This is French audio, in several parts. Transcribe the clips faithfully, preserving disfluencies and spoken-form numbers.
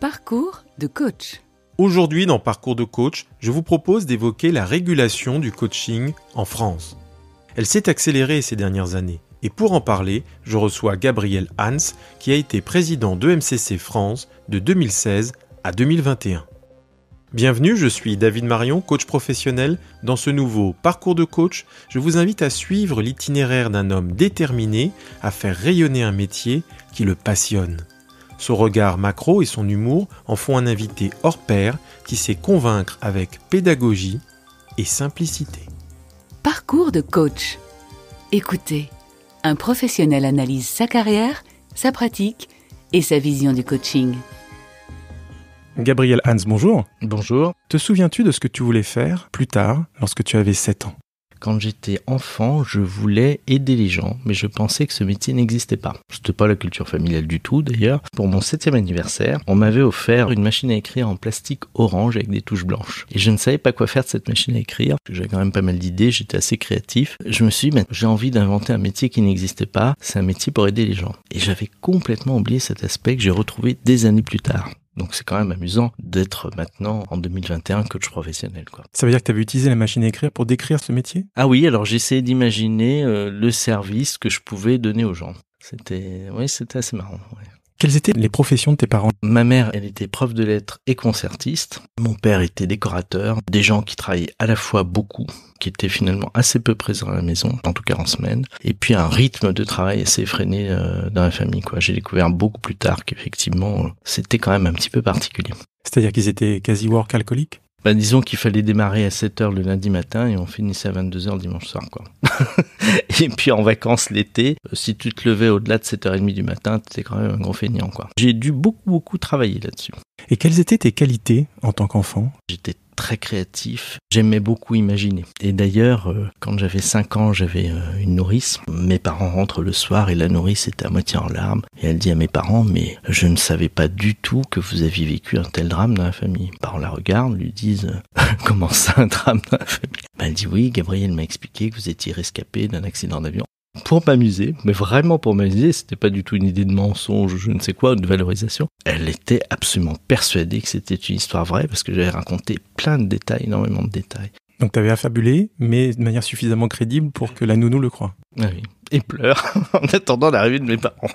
Parcours de coach. Aujourd'hui dans Parcours de coach, je vous propose d'évoquer la régulation du coaching en France. Elle s'est accélérée ces dernières années et pour en parler, je reçois Gabriel Hannes qui a été président de E M C C France de deux mille seize à deux mille vingt et un. Bienvenue, je suis David Marion, coach professionnel. Dans ce nouveau Parcours de coach, je vous invite à suivre l'itinéraire d'un homme déterminé à faire rayonner un métier qui le passionne. Son regard macro et son humour en font un invité hors pair qui sait convaincre avec pédagogie et simplicité. Parcours de coach. Écoutez, un professionnel analyse sa carrière, sa pratique et sa vision du coaching. Gabriel Hannes, bonjour. Bonjour. Te souviens-tu de ce que tu voulais faire plus tard, lorsque tu avais sept ans? Quand j'étais enfant, je voulais aider les gens, mais je pensais que ce métier n'existait pas. C'était pas la culture familiale du tout, d'ailleurs. Pour mon septième anniversaire, on m'avait offert une machine à écrire en plastique orange avec des touches blanches. Et je ne savais pas quoi faire de cette machine à écrire. J'avais quand même pas mal d'idées, j'étais assez créatif. Je me suis dit, ben, j'ai envie d'inventer un métier qui n'existait pas. C'est un métier pour aider les gens. Et j'avais complètement oublié cet aspect que j'ai retrouvé des années plus tard. Donc c'est quand même amusant d'être maintenant, en deux mille vingt et un, coach professionnel, quoi. Ça veut dire que tu avais utilisé la machine à écrire pour décrire ce métier? Ah oui, alors j'essayais d'imaginer euh, le service que je pouvais donner aux gens. C'était, oui, c'était assez marrant, ouais. Quelles étaient les professions de tes parents? Ma mère, elle était prof de lettres et concertiste. Mon père était décorateur. Des gens qui travaillaient à la fois beaucoup, qui étaient finalement assez peu présents à la maison, en tout cas en semaine. Et puis un rythme de travail assez effréné dans la famille, quoi. J'ai découvert beaucoup plus tard qu'effectivement, c'était quand même un petit peu particulier. C'est-à-dire qu'ils étaient quasi workaholiques? Ben, disons qu'il fallait démarrer à sept heures le lundi matin et on finissait à vingt-deux heures le dimanche soir, quoi. Et puis en vacances l'été, si tu te levais au-delà de sept heures trente du matin, t'étais quand même un gros feignant, quoi. J'ai dû beaucoup, beaucoup travailler là-dessus. Et quelles étaient tes qualités en tant qu'enfant? J'étais très créatif, j'aimais beaucoup imaginer. Et d'ailleurs, euh, quand j'avais cinq ans, j'avais euh, une nourrice. Mes parents rentrent le soir et la nourrice était à moitié en larmes. Et elle dit à mes parents, mais je ne savais pas du tout que vous aviez vécu un tel drame dans la famille. Les parents la regardent, lui disent, comment ça un drame dans la famille? Ben, elle dit, oui, Gabriel m'a expliqué que vous étiez rescapé d'un accident d'avion. Pour m'amuser, mais vraiment pour m'amuser, c'était pas du tout une idée de mensonge, je ne sais quoi, ou de valorisation. Elle était absolument persuadée que c'était une histoire vraie parce que j'avais raconté plein de détails, énormément de détails. Donc t'avais affabulé, mais de manière suffisamment crédible pour que la nounou le croie. Ah oui, et pleure en attendant l'arrivée de mes parents.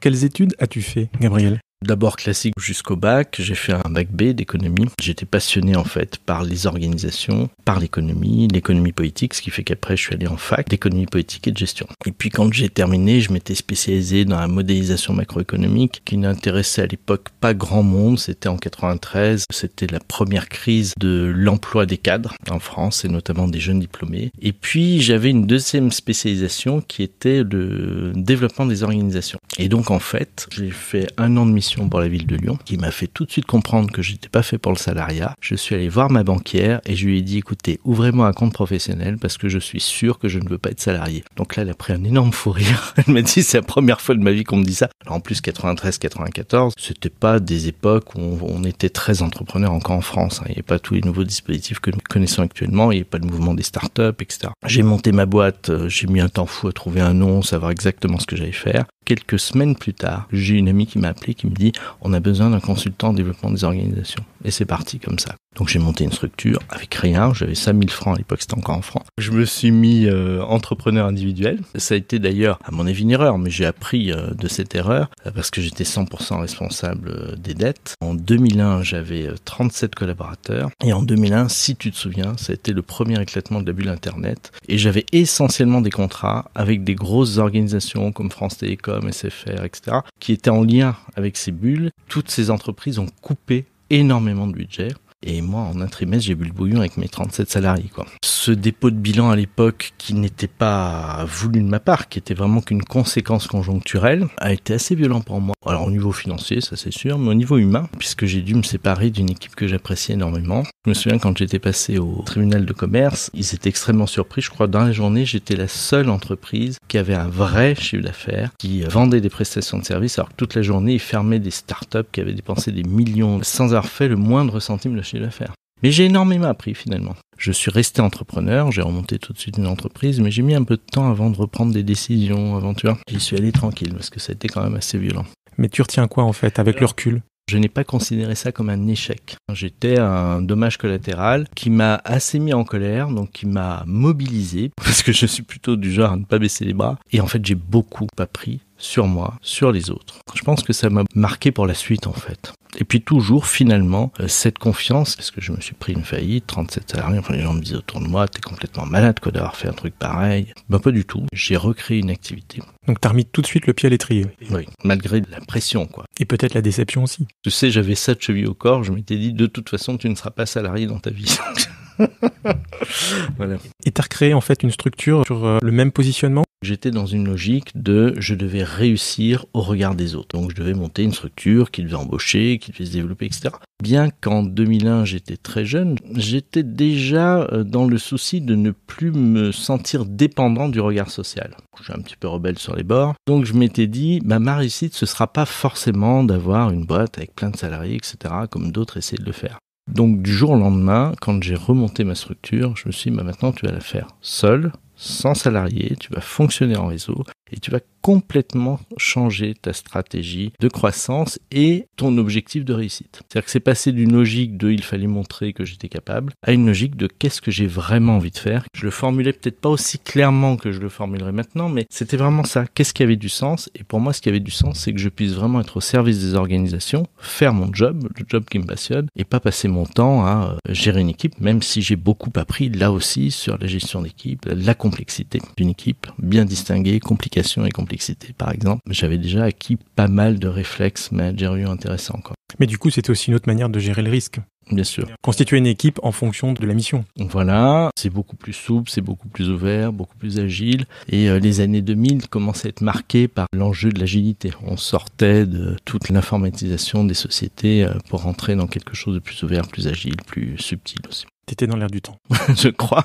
Quelles études as-tu fait, Gabriel? D'abord classique jusqu'au bac, j'ai fait un bac B d'économie. J'étais passionné en fait par les organisations, par l'économie, l'économie politique, ce qui fait qu'après je suis allé en fac d'économie politique et de gestion. Et puis quand j'ai terminé, je m'étais spécialisé dans la modélisation macroéconomique qui n'intéressait à l'époque pas grand monde, c'était en quatre-vingt-treize, c'était la première crise de l'emploi des cadres en France et notamment des jeunes diplômés. Et puis j'avais une deuxième spécialisation qui était le développement des organisations. Et donc en fait, j'ai fait un an de mission pour la ville de Lyon, qui m'a fait tout de suite comprendre que j'étais pas fait pour le salariat. Je suis allé voir ma banquière et je lui ai dit, écoutez, ouvrez-moi un compte professionnel parce que je suis sûr que je ne veux pas être salarié. Donc là, elle a pris un énorme fou rire. Elle m'a dit, c'est la première fois de ma vie qu'on me dit ça. Alors en plus, quatre-vingt-treize quatre-vingt-quatorze, c'était pas des époques où on était très entrepreneur encore en France. Il n'y avait pas tous les nouveaux dispositifs que nous connaissons actuellement. Il n'y avait pas le mouvement des startups, et cetera. J'ai monté ma boîte, j'ai mis un temps fou à trouver un nom, savoir exactement ce que j'allais faire. Quelques semaines plus tard, j'ai une amie qui m'a appelé, qui me dit « on a besoin d'un consultant en développement des organisations ». Et c'est parti comme ça. Donc j'ai monté une structure avec rien, j'avais cinq mille francs à l'époque, c'était encore en francs. Je me suis mis euh, entrepreneur individuel. Ça a été d'ailleurs, à mon avis, une erreur, mais j'ai appris euh, de cette erreur euh, parce que j'étais cent pour cent responsable euh, des dettes. En deux mille un, j'avais euh, trente-sept collaborateurs. Et en deux mille un, si tu te souviens, ça a été le premier éclatement de la bulle Internet. Et j'avais essentiellement des contrats avec des grosses organisations comme France Télécom, S F R, et cetera, qui étaient en lien avec ces bulles. Toutes ces entreprises ont coupé énormément de budget. Et moi, en un trimestre, j'ai bu le bouillon avec mes trente-sept salariés, quoi. Ce dépôt de bilan à l'époque, qui n'était pas voulu de ma part, qui était vraiment qu'une conséquence conjoncturelle, a été assez violent pour moi. Alors au niveau financier, ça c'est sûr, mais au niveau humain, puisque j'ai dû me séparer d'une équipe que j'appréciais énormément. Je me souviens quand j'étais passé au tribunal de commerce, ils étaient extrêmement surpris. Je crois dans la journée, j'étais la seule entreprise qui avait un vrai chiffre d'affaires, qui vendait des prestations de services, alors que toute la journée, ils fermaient des startups qui avaient dépensé des millions sans avoir fait le moindre centime de chiffre d'affaires. Mais j'ai énormément appris finalement. Je suis resté entrepreneur, j'ai remonté tout de suite une entreprise, mais j'ai mis un peu de temps avant de reprendre des décisions, avant, tu vois. J'y suis allé tranquille parce que ça a été quand même assez violent. Mais tu retiens quoi en fait avec le recul ? je n'ai pas considéré ça comme un échec. J'étais un dommage collatéral qui m'a assez mis en colère, donc qui m'a mobilisé, parce que je suis plutôt du genre à ne pas baisser les bras. Et en fait, j'ai beaucoup appris sur moi, sur les autres. Je pense que ça m'a marqué pour la suite, en fait. Et puis toujours, finalement, cette confiance, parce que je me suis pris une faillite, trente-sept salariés, enfin les gens me disaient autour de moi, t'es complètement malade quoi d'avoir fait un truc pareil. Ben pas du tout, j'ai recréé une activité. Donc t'as remis tout de suite le pied à l'étrier. Oui, malgré la pression quoi. Et peut-être la déception aussi. Tu sais, j'avais ça de cheville au corps, je m'étais dit, de toute façon, tu ne seras pas salarié dans ta vie. Voilà. Et t'as recréé en fait une structure sur le même positionnement. J'étais dans une logique de je devais réussir au regard des autres. Donc je devais monter une structure qui devait embaucher, qui devait se développer, et cetera. Bien qu'en deux mille un, j'étais très jeune, j'étais déjà dans le souci de ne plus me sentir dépendant du regard social. Je suis un petit peu rebelle sur les bords. Donc je m'étais dit, bah, ma réussite, ce ne sera pas forcément d'avoir une boîte avec plein de salariés, et cetera, comme d'autres essaient de le faire. Donc du jour au lendemain, quand j'ai remonté ma structure, je me suis dit, bah, maintenant tu vas la faire seul. Sans salarié, tu vas fonctionner en réseau et tu vas complètement changer ta stratégie de croissance et ton objectif de réussite. C'est-à-dire que c'est passé d'une logique de « il fallait montrer que j'étais capable » à une logique de « qu'est-ce que j'ai vraiment envie de faire ?» Je le formulais peut-être pas aussi clairement que je le formulerais maintenant, mais c'était vraiment ça. Qu'est-ce qui avait du sens? Et pour moi, ce qui avait du sens, c'est que je puisse vraiment être au service des organisations, faire mon job, le job qui me passionne, et pas passer mon temps à gérer une équipe, même si j'ai beaucoup appris là aussi sur la gestion d'équipe, la complexité d'une équipe, bien distinguer complications et complexité par exemple. J'avais déjà acquis pas mal de réflexes managériaux intéressants. Quoi. Mais du coup, c'était aussi une autre manière de gérer le risque. Bien sûr. Constituer une équipe en fonction de la mission. Voilà, c'est beaucoup plus souple, c'est beaucoup plus ouvert, beaucoup plus agile. Et euh, les années deux mille commençaient à être marquées par l'enjeu de l'agilité. On sortait de toute l'informatisation des sociétés euh, pour rentrer dans quelque chose de plus ouvert, plus agile, plus subtil aussi. T'étais dans l'air du temps. Je crois.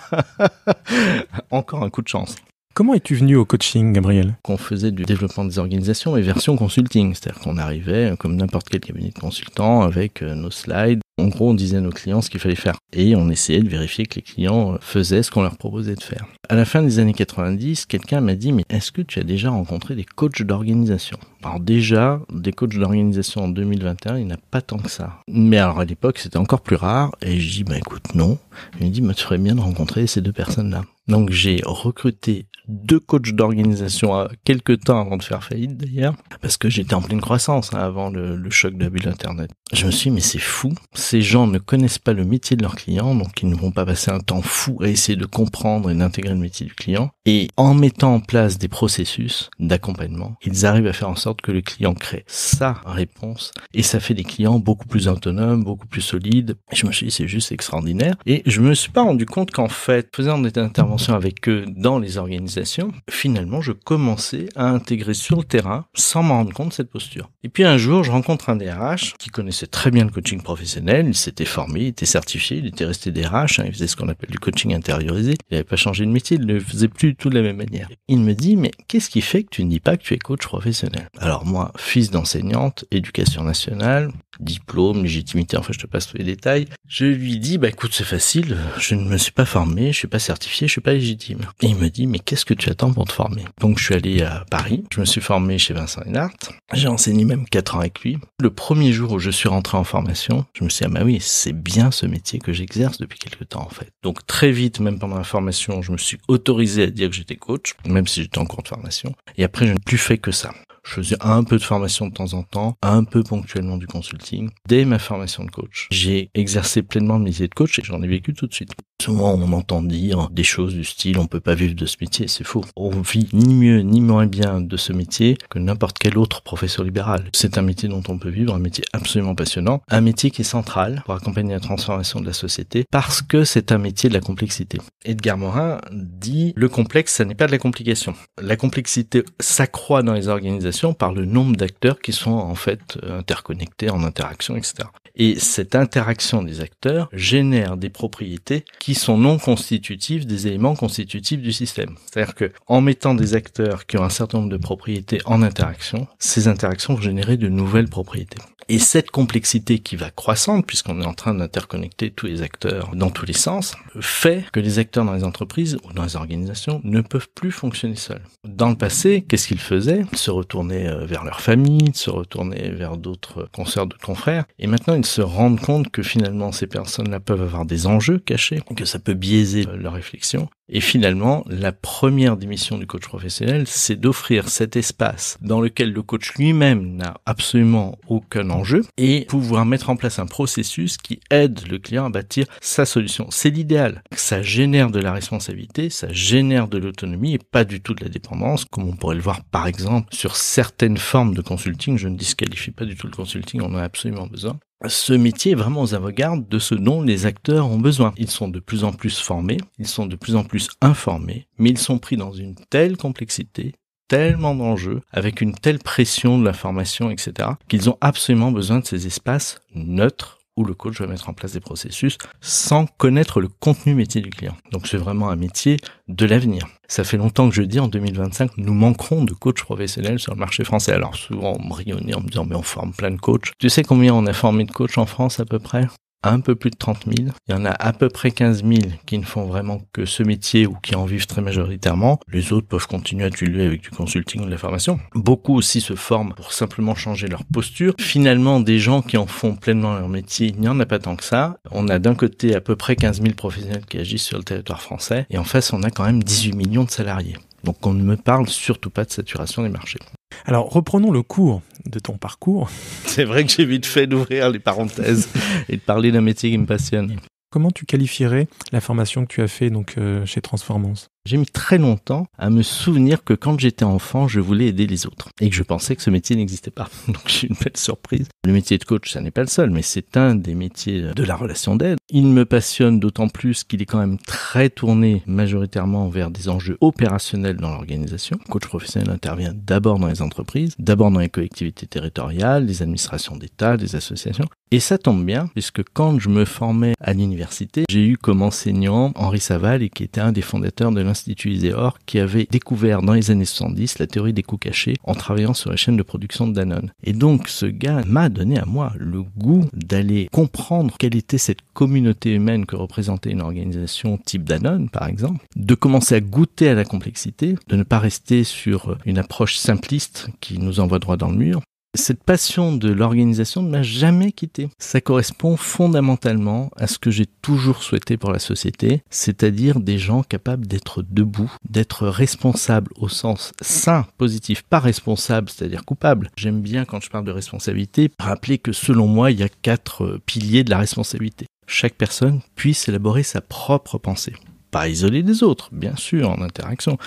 Encore un coup de chance. Comment es-tu venu au coaching, Gabriel? Qu'on faisait du développement des organisations et version consulting. C'est-à-dire qu'on arrivait, comme n'importe quel cabinet de consultants, avec nos slides. En gros, on disait à nos clients ce qu'il fallait faire. Et on essayait de vérifier que les clients faisaient ce qu'on leur proposait de faire. À la fin des années quatre-vingt-dix, quelqu'un m'a dit « Mais est-ce que tu as déjà rencontré des coachs d'organisation ?» Alors déjà, des coachs d'organisation en deux mille vingt et un, il n'y en a pas tant que ça. Mais alors à l'époque, c'était encore plus rare. Et je dis « Bah écoute, non. » Il me dit bah, « Tu ferais bien de rencontrer ces deux personnes-là. » Donc j'ai recruté deux coachs d'organisation à quelques temps avant de faire faillite d'ailleurs, parce que j'étais en pleine croissance hein, avant le, le choc de la bulle Internet. Je me suis dit, mais c'est fou, ces gens ne connaissent pas le métier de leurs clients, donc ils ne vont pas passer un temps fou à essayer de comprendre et d'intégrer le métier du client. Et en mettant en place des processus d'accompagnement, ils arrivent à faire en sorte que le client crée sa réponse, et ça fait des clients beaucoup plus autonomes, beaucoup plus solides. Et je me suis dit, c'est juste extraordinaire. Et je me suis pas rendu compte qu'en fait, faisant des interventions avec eux dans les organisations, finalement, je commençais à intégrer sur le terrain sans m'en rendre compte cette posture. Et puis un jour, je rencontre un D R H qui connaissait très bien le coaching professionnel, il s'était formé, il était certifié, il était resté D R H, hein, il faisait ce qu'on appelle du coaching intériorisé, il n'avait pas changé de métier, il ne le faisait plus du tout de la même manière. Il me dit, mais qu'est-ce qui fait que tu ne dis pas que tu es coach professionnel? Alors moi, fils d'enseignante, éducation nationale, diplôme, légitimité, enfin je te passe tous les détails, je lui dis, bah écoute, c'est facile, je ne me suis pas formé, je suis pas certifié, je suis pas légitime. Et il me dit, mais qu'est-ce que tu attends pour te former? Donc je suis allé à Paris, je me suis formé chez Vincent Lenhardt, j'ai enseigné même quatre ans avec lui. Le premier jour où je suis rentré en formation, je me suis dit, ah bah oui, c'est bien ce métier que j'exerce depuis quelques temps en fait. Donc très vite, même pendant la formation, je me suis autorisé à dire que j'étais coach, même si j'étais en cours de formation. Et après, je n'ai plus fait que ça. Je faisais un peu de formation de temps en temps, un peu ponctuellement du consulting. Dès ma formation de coach, j'ai exercé pleinement le métier de coach et j'en ai vécu tout de suite. Souvent, on entend dire des choses du style « on peut pas vivre de ce métier », c'est faux. On vit ni mieux ni moins bien de ce métier que n'importe quel autre professeur libéral. C'est un métier dont on peut vivre, un métier absolument passionnant, un métier qui est central pour accompagner la transformation de la société parce que c'est un métier de la complexité. Edgar Morin dit « le complexe, ça n'est pas de la complication ». La complexité s'accroît dans les organisations par le nombre d'acteurs qui sont en fait interconnectés, en interaction, et cetera. Et cette interaction des acteurs génère des propriétés qui sont non constitutives des éléments constitutifs du système. C'est-à-dire que en mettant des acteurs qui ont un certain nombre de propriétés en interaction, ces interactions vont générer de nouvelles propriétés. Et cette complexité qui va croissante, puisqu'on est en train d'interconnecter tous les acteurs dans tous les sens, fait que les acteurs dans les entreprises ou dans les organisations ne peuvent plus fonctionner seuls. Dans le passé, qu'est-ce qu'ils faisaient? Se retourner vers leur famille, se retourner vers d'autres consoeurs, d'autres confrères. Et maintenant, ils se rendent compte que finalement, ces personnes-là peuvent avoir des enjeux cachés, que ça peut biaiser leur réflexion. Et finalement, la première des missions du coach professionnel, c'est d'offrir cet espace dans lequel le coach lui-même n'a absolument aucun enjeu et pouvoir mettre en place un processus qui aide le client à bâtir sa solution. C'est l'idéal. Ça génère de la responsabilité, ça génère de l'autonomie et pas du tout de la dépendance, comme on pourrait le voir par exemple sur certaines formes de consulting. Je ne disqualifie pas du tout le consulting, on en a absolument besoin. Ce métier est vraiment aux avant-gardes de ce dont les acteurs ont besoin. Ils sont de plus en plus formés, ils sont de plus en plus informés, mais ils sont pris dans une telle complexité, tellement d'enjeux, avec une telle pression de la formation, et cetera, qu'ils ont absolument besoin de ces espaces neutres où le coach va mettre en place des processus sans connaître le contenu métier du client. Donc c'est vraiment un métier de l'avenir. Ça fait longtemps que je dis, en deux mille vingt-cinq, nous manquerons de coachs professionnels sur le marché français. Alors souvent on me rionnait en me disant mais on forme plein de coachs. Tu sais combien on a formé de coachs en France à peu près ? Un peu plus de trente mille. Il y en a à peu près quinze mille qui ne font vraiment que ce métier ou qui en vivent très majoritairement. Les autres peuvent continuer à tuer avec du consulting ou de la formation. Beaucoup aussi se forment pour simplement changer leur posture. Finalement, des gens qui en font pleinement leur métier, il n'y en a pas tant que ça. On a d'un côté à peu près quinze mille professionnels qui agissent sur le territoire français et en face, on a quand même dix-huit millions de salariés. Donc on ne me parle surtout pas de saturation des marchés. Alors, reprenons le cours de ton parcours. C'est vrai que j'ai vite fait d'ouvrir les parenthèses et de parler d'un métier qui me passionne. Comment tu qualifierais la formation que tu as fait donc, euh, chez Transformance ? J'ai mis très longtemps à me souvenir que quand j'étais enfant, je voulais aider les autres et que je pensais que ce métier n'existait pas. Donc j'ai une belle surprise. Le métier de coach, ça n'est pas le seul, mais c'est un des métiers de la relation d'aide. Il me passionne d'autant plus qu'il est quand même très tourné majoritairement vers des enjeux opérationnels dans l'organisation. Le coach professionnel intervient d'abord dans les entreprises, d'abord dans les collectivités territoriales, les administrations d'État, les associations. Et ça tombe bien, puisque quand je me formais à l'université, j'ai eu comme enseignant Henri Savall, et qui était un des fondateurs de l'Institut Iséor, qui avait découvert dans les années soixante-dix la théorie des coûts cachés en travaillant sur les chaînes de production de Danone. Et donc ce gars m'a donné à moi le goût d'aller comprendre quelle était cette communauté humaine que représentait une organisation type Danone, par exemple, de commencer à goûter à la complexité, de ne pas rester sur une approche simpliste qui nous envoie droit dans le mur. Cette passion de l'organisation ne m'a jamais quitté. Ça correspond fondamentalement à ce que j'ai toujours souhaité pour la société, c'est-à-dire des gens capables d'être debout, d'être responsables au sens sain, positif, pas responsable, c'est-à-dire coupable. J'aime bien, quand je parle de responsabilité, rappeler que selon moi, il y a quatre piliers de la responsabilité. Chaque personne puisse élaborer sa propre pensée. Pas isolée des autres, bien sûr, en interaction.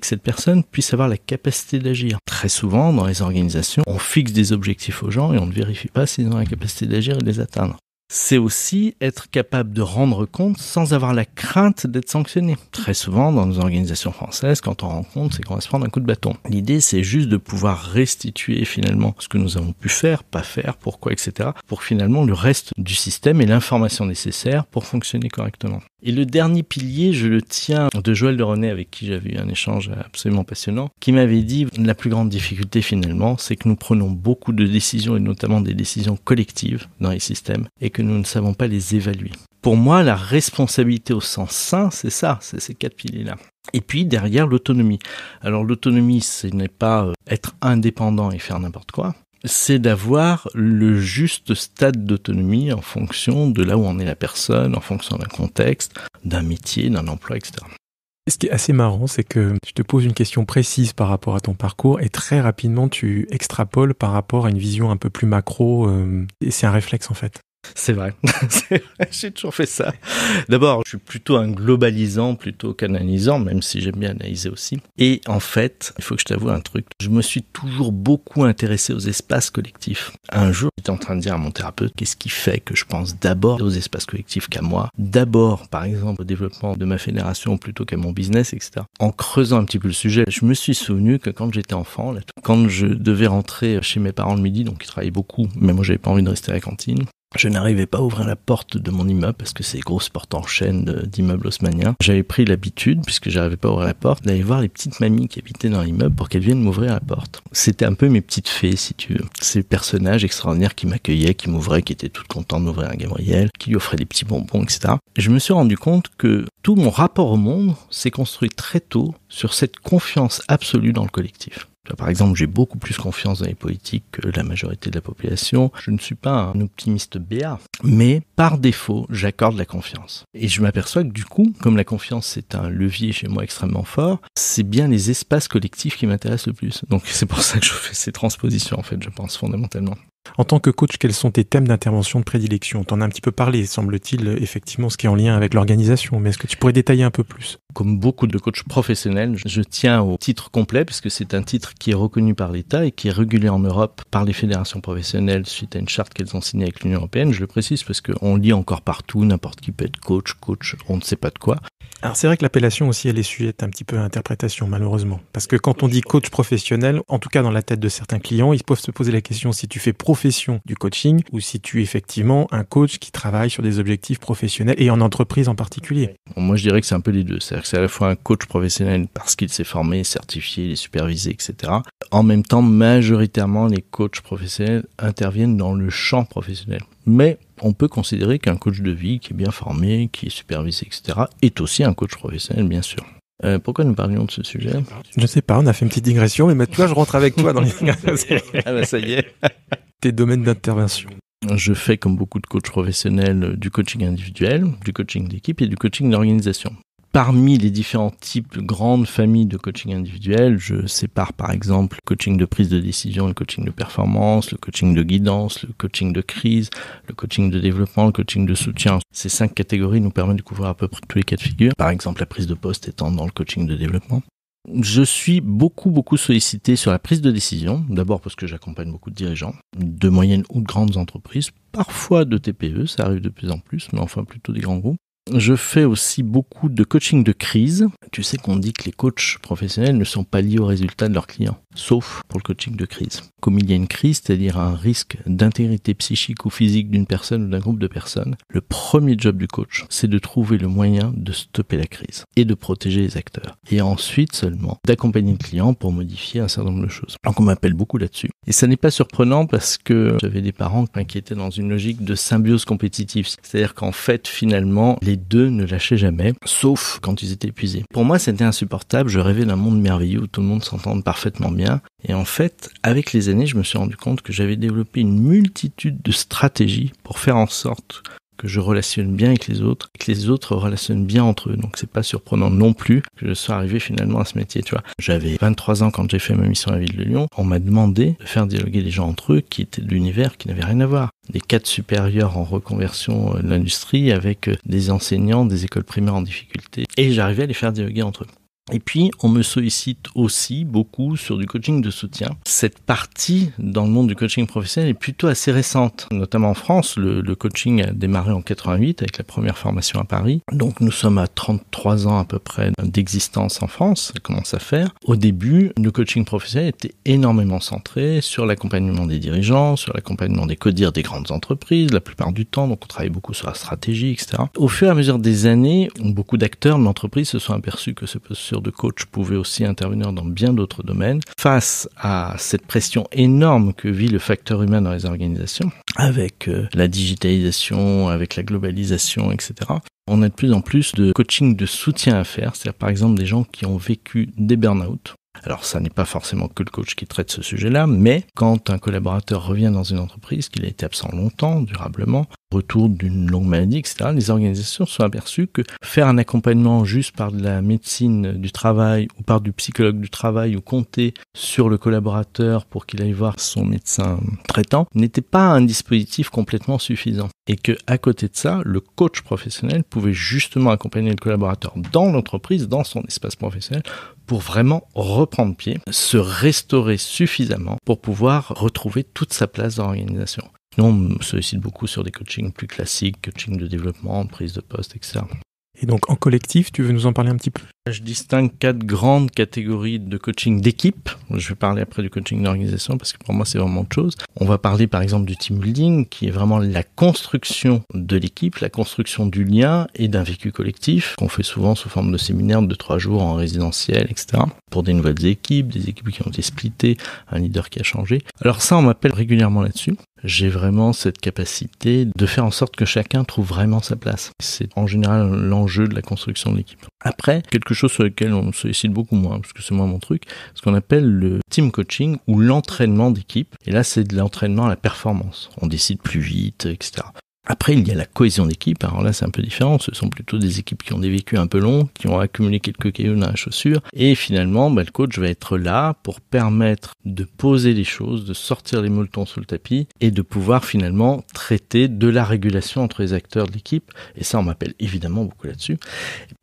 Que cette personne puisse avoir la capacité d'agir. Très souvent, dans les organisations, on fixe des objectifs aux gens et on ne vérifie pas s'ils ont la capacité d'agir et de les atteindre. C'est aussi être capable de rendre compte sans avoir la crainte d'être sanctionné. Très souvent, dans nos organisations françaises, quand on rend compte, c'est qu'on va se prendre un coup de bâton. L'idée, c'est juste de pouvoir restituer finalement ce que nous avons pu faire, pas faire, pourquoi, et cetera, pour finalement le reste du système et l'information nécessaire pour fonctionner correctement. Et le dernier pilier, je le tiens de Joël de Rosnay, avec qui j'avais eu un échange absolument passionnant, qui m'avait dit « La plus grande difficulté finalement, c'est que nous prenons beaucoup de décisions, et notamment des décisions collectives dans les systèmes, et que nous ne savons pas les évaluer. » Pour moi, la responsabilité au sens sain, c'est ça, c'est ces quatre piliers-là. Et puis derrière, l'autonomie. Alors l'autonomie, ce n'est pas être indépendant et faire n'importe quoi. C'est d'avoir le juste stade d'autonomie en fonction de là où en est la personne, en fonction d'un contexte, d'un métier, d'un emploi, et cetera. Ce qui est assez marrant, c'est que je te pose une question précise par rapport à ton parcours et très rapidement, tu extrapoles par rapport à une vision un peu plus macro. Euh, et c'est un réflexe en fait. C'est vrai. C'est vrai, j'ai toujours fait ça. D'abord, je suis plutôt un globalisant plutôt qu'analysant, même si j'aime bien analyser aussi. Et en fait, il faut que je t'avoue un truc, je me suis toujours beaucoup intéressé aux espaces collectifs. Un jour, j'étais en train de dire à mon thérapeute, qu'est-ce qui fait que je pense d'abord aux espaces collectifs qu'à moi, d'abord, par exemple, au développement de ma fédération plutôt qu'à mon business, et cetera. En creusant un petit peu le sujet, je me suis souvenu que quand j'étais enfant, là, quand je devais rentrer chez mes parents le midi, donc ils travaillaient beaucoup, mais moi, j'avais pas envie de rester à la cantine, Je n'arrivais pas à ouvrir la porte de mon immeuble parce que c'est des grosses portes en chaîne d'immeubles haussmanniens. J'avais pris l'habitude, puisque j'arrivais pas à ouvrir la porte, d'aller voir les petites mamies qui habitaient dans l'immeuble pour qu'elles viennent m'ouvrir la porte. C'était un peu mes petites fées, si tu veux. Ces personnages extraordinaires qui m'accueillaient, qui m'ouvraient, qui étaient toutes contentes d'ouvrir un Gabriel, qui lui offraient des petits bonbons, et cetera. Je me suis rendu compte que tout mon rapport au monde s'est construit très tôt sur cette confiance absolue dans le collectif. Par exemple, j'ai beaucoup plus confiance dans les politiques que la majorité de la population. Je ne suis pas un optimiste béat, mais par défaut, j'accorde la confiance. Et je m'aperçois que du coup, comme la confiance c'est un levier chez moi extrêmement fort, c'est bien les espaces collectifs qui m'intéressent le plus. Donc c'est pour ça que je fais ces transpositions, en fait, je pense, fondamentalement. En tant que coach, quels sont tes thèmes d'intervention de prédilection? T'en as un petit peu parlé, semble-t-il, effectivement, ce qui est en lien avec l'organisation, mais est-ce que tu pourrais détailler un peu plus? Comme beaucoup de coachs professionnels, je tiens au titre complet, puisque c'est un titre qui est reconnu par l'État et qui est régulé en Europe par les fédérations professionnelles suite à une charte qu'elles ont signée avec l'Union européenne. Je le précise parce qu'on lit encore partout, n'importe qui peut être coach, coach, on ne sait pas de quoi. Alors c'est vrai que l'appellation aussi, elle est sujette un petit peu à interprétation, malheureusement. Parce que quand on dit coach professionnel, en tout cas dans la tête de certains clients, ils peuvent se poser la question si tu fais profession du coaching ou si tu es effectivement un coach qui travaille sur des objectifs professionnels et en entreprise en particulier. Moi, je dirais que c'est un peu les deux. C'est-à-dire que c'est à la fois un coach professionnel parce qu'il s'est formé, certifié, il est supervisé, et cetera. En même temps, majoritairement, les coachs professionnels interviennent dans le champ professionnel. Mais on peut considérer qu'un coach de vie qui est bien formé, qui est supervisé, et cetera est aussi un coach professionnel, bien sûr. Euh, pourquoi nous parlions de ce sujet? Je sais pas, on a fait une petite digression, mais maintenant je rentre avec toi dans les digressions. Ah bah ça y est. Tes domaines d'intervention. Je fais, comme beaucoup de coachs professionnels, du coaching individuel, du coaching d'équipe et du coaching d'organisation. Parmi les différents types, grandes familles de coaching individuel, je sépare par exemple le coaching de prise de décision, le coaching de performance, le coaching de guidance, le coaching de crise, le coaching de développement, le coaching de soutien. Ces cinq catégories nous permettent de couvrir à peu près tous les cas de figure. Par exemple, la prise de poste étant dans le coaching de développement. Je suis beaucoup, beaucoup sollicité sur la prise de décision. D'abord parce que j'accompagne beaucoup de dirigeants, de moyennes ou de grandes entreprises, parfois de T P E, ça arrive de plus en plus, mais enfin plutôt des grands groupes. Je fais aussi beaucoup de coaching de crise. Tu sais qu'on dit que les coachs professionnels ne sont pas liés aux résultats de leurs clients, sauf pour le coaching de crise. Comme il y a une crise, c'est-à-dire un risque d'intégrité psychique ou physique d'une personne ou d'un groupe de personnes, le premier job du coach, c'est de trouver le moyen de stopper la crise et de protéger les acteurs. Et ensuite seulement, d'accompagner le client pour modifier un certain nombre de choses. Donc on m'appelle beaucoup là-dessus. Et ça n'est pas surprenant parce que j'avais des parents qui étaient dans une logique de symbiose compétitive. C'est-à-dire qu'en fait, finalement, les deux ne lâchaient jamais, sauf quand ils étaient épuisés. Pour moi, c'était insupportable. Je rêvais d'un monde merveilleux où tout le monde s'entende parfaitement bien. Et en fait, avec les années, je me suis rendu compte que j'avais développé une multitude de stratégies pour faire en sorte que je relationne bien avec les autres, et que les autres relationnent bien entre eux. Donc c'est pas surprenant non plus que je sois arrivé finalement à ce métier, tu vois. J'avais vingt-trois ans quand j'ai fait ma mission à la ville de Lyon. On m'a demandé de faire dialoguer les gens entre eux qui étaient de l'univers, qui n'avaient rien à voir. Des cadres supérieurs en reconversion de l'industrie avec des enseignants, des écoles primaires en difficulté. Et j'arrivais à les faire dialoguer entre eux. Et puis, on me sollicite aussi beaucoup sur du coaching de soutien. Cette partie dans le monde du coaching professionnel est plutôt assez récente. Notamment en France, le, le coaching a démarré en quatre-vingt-huit avec la première formation à Paris. Donc, nous sommes à trente-trois ans à peu près d'existence en France. Ça commence à faire. Au début, le coaching professionnel était énormément centré sur l'accompagnement des dirigeants, sur l'accompagnement des codires des grandes entreprises, la plupart du temps. Donc, on travaille beaucoup sur la stratégie, et cetera. Au fur et à mesure des années, beaucoup d'acteurs de l'entreprise se sont aperçus que ce peut se de coach pouvait aussi intervenir dans bien d'autres domaines. Face à cette pression énorme que vit le facteur humain dans les organisations, avec la digitalisation, avec la globalisation, et cetera, on a de plus en plus de coaching de soutien à faire, c'est-à-dire par exemple des gens qui ont vécu des burn-out. Alors ça n'est pas forcément que le coach qui traite ce sujet-là, mais quand un collaborateur revient dans une entreprise, qu'il a été absent longtemps, durablement, retour d'une longue maladie, et cetera, les organisations sont aperçues que faire un accompagnement juste par de la médecine du travail ou par du psychologue du travail ou compter sur le collaborateur pour qu'il aille voir son médecin traitant n'était pas un dispositif complètement suffisant. Et que, à côté de ça, le coach professionnel pouvait justement accompagner le collaborateur dans l'entreprise, dans son espace professionnel, pour vraiment reprendre pied, se restaurer suffisamment pour pouvoir retrouver toute sa place dans l'organisation. Nous, on me sollicite beaucoup sur des coachings plus classiques, coaching de développement, prise de poste, et cetera. Et donc en collectif, tu veux nous en parler un petit peu? Je distingue quatre grandes catégories de coaching d'équipe. Je vais parler après du coaching d'organisation parce que pour moi c'est vraiment autre chose. On va parler par exemple du team building qui est vraiment la construction de l'équipe, la construction du lien et d'un vécu collectif qu'on fait souvent sous forme de séminaires de trois jours en résidentiel, et cetera. Pour des nouvelles équipes, des équipes qui ont été splittées, un leader qui a changé. Alors ça on m'appelle régulièrement là-dessus. J'ai vraiment cette capacité de faire en sorte que chacun trouve vraiment sa place. C'est en général l'enjeu de la construction de l'équipe. Après, quelque chose sur lequel on sollicite beaucoup moins, parce que c'est moins mon truc, ce qu'on appelle le team coaching ou l'entraînement d'équipe. Et là, c'est de l'entraînement à la performance. On décide plus vite, et cetera. Après, il y a la cohésion d'équipe. Alors là, c'est un peu différent. Ce sont plutôt des équipes qui ont des vécus un peu longs, qui ont accumulé quelques cailloux dans la chaussure. Et finalement, bah, le coach va être là pour permettre de poser les choses, de sortir les moletons sous le tapis et de pouvoir finalement traiter de la régulation entre les acteurs de l'équipe. Et ça, on m'appelle évidemment beaucoup là-dessus.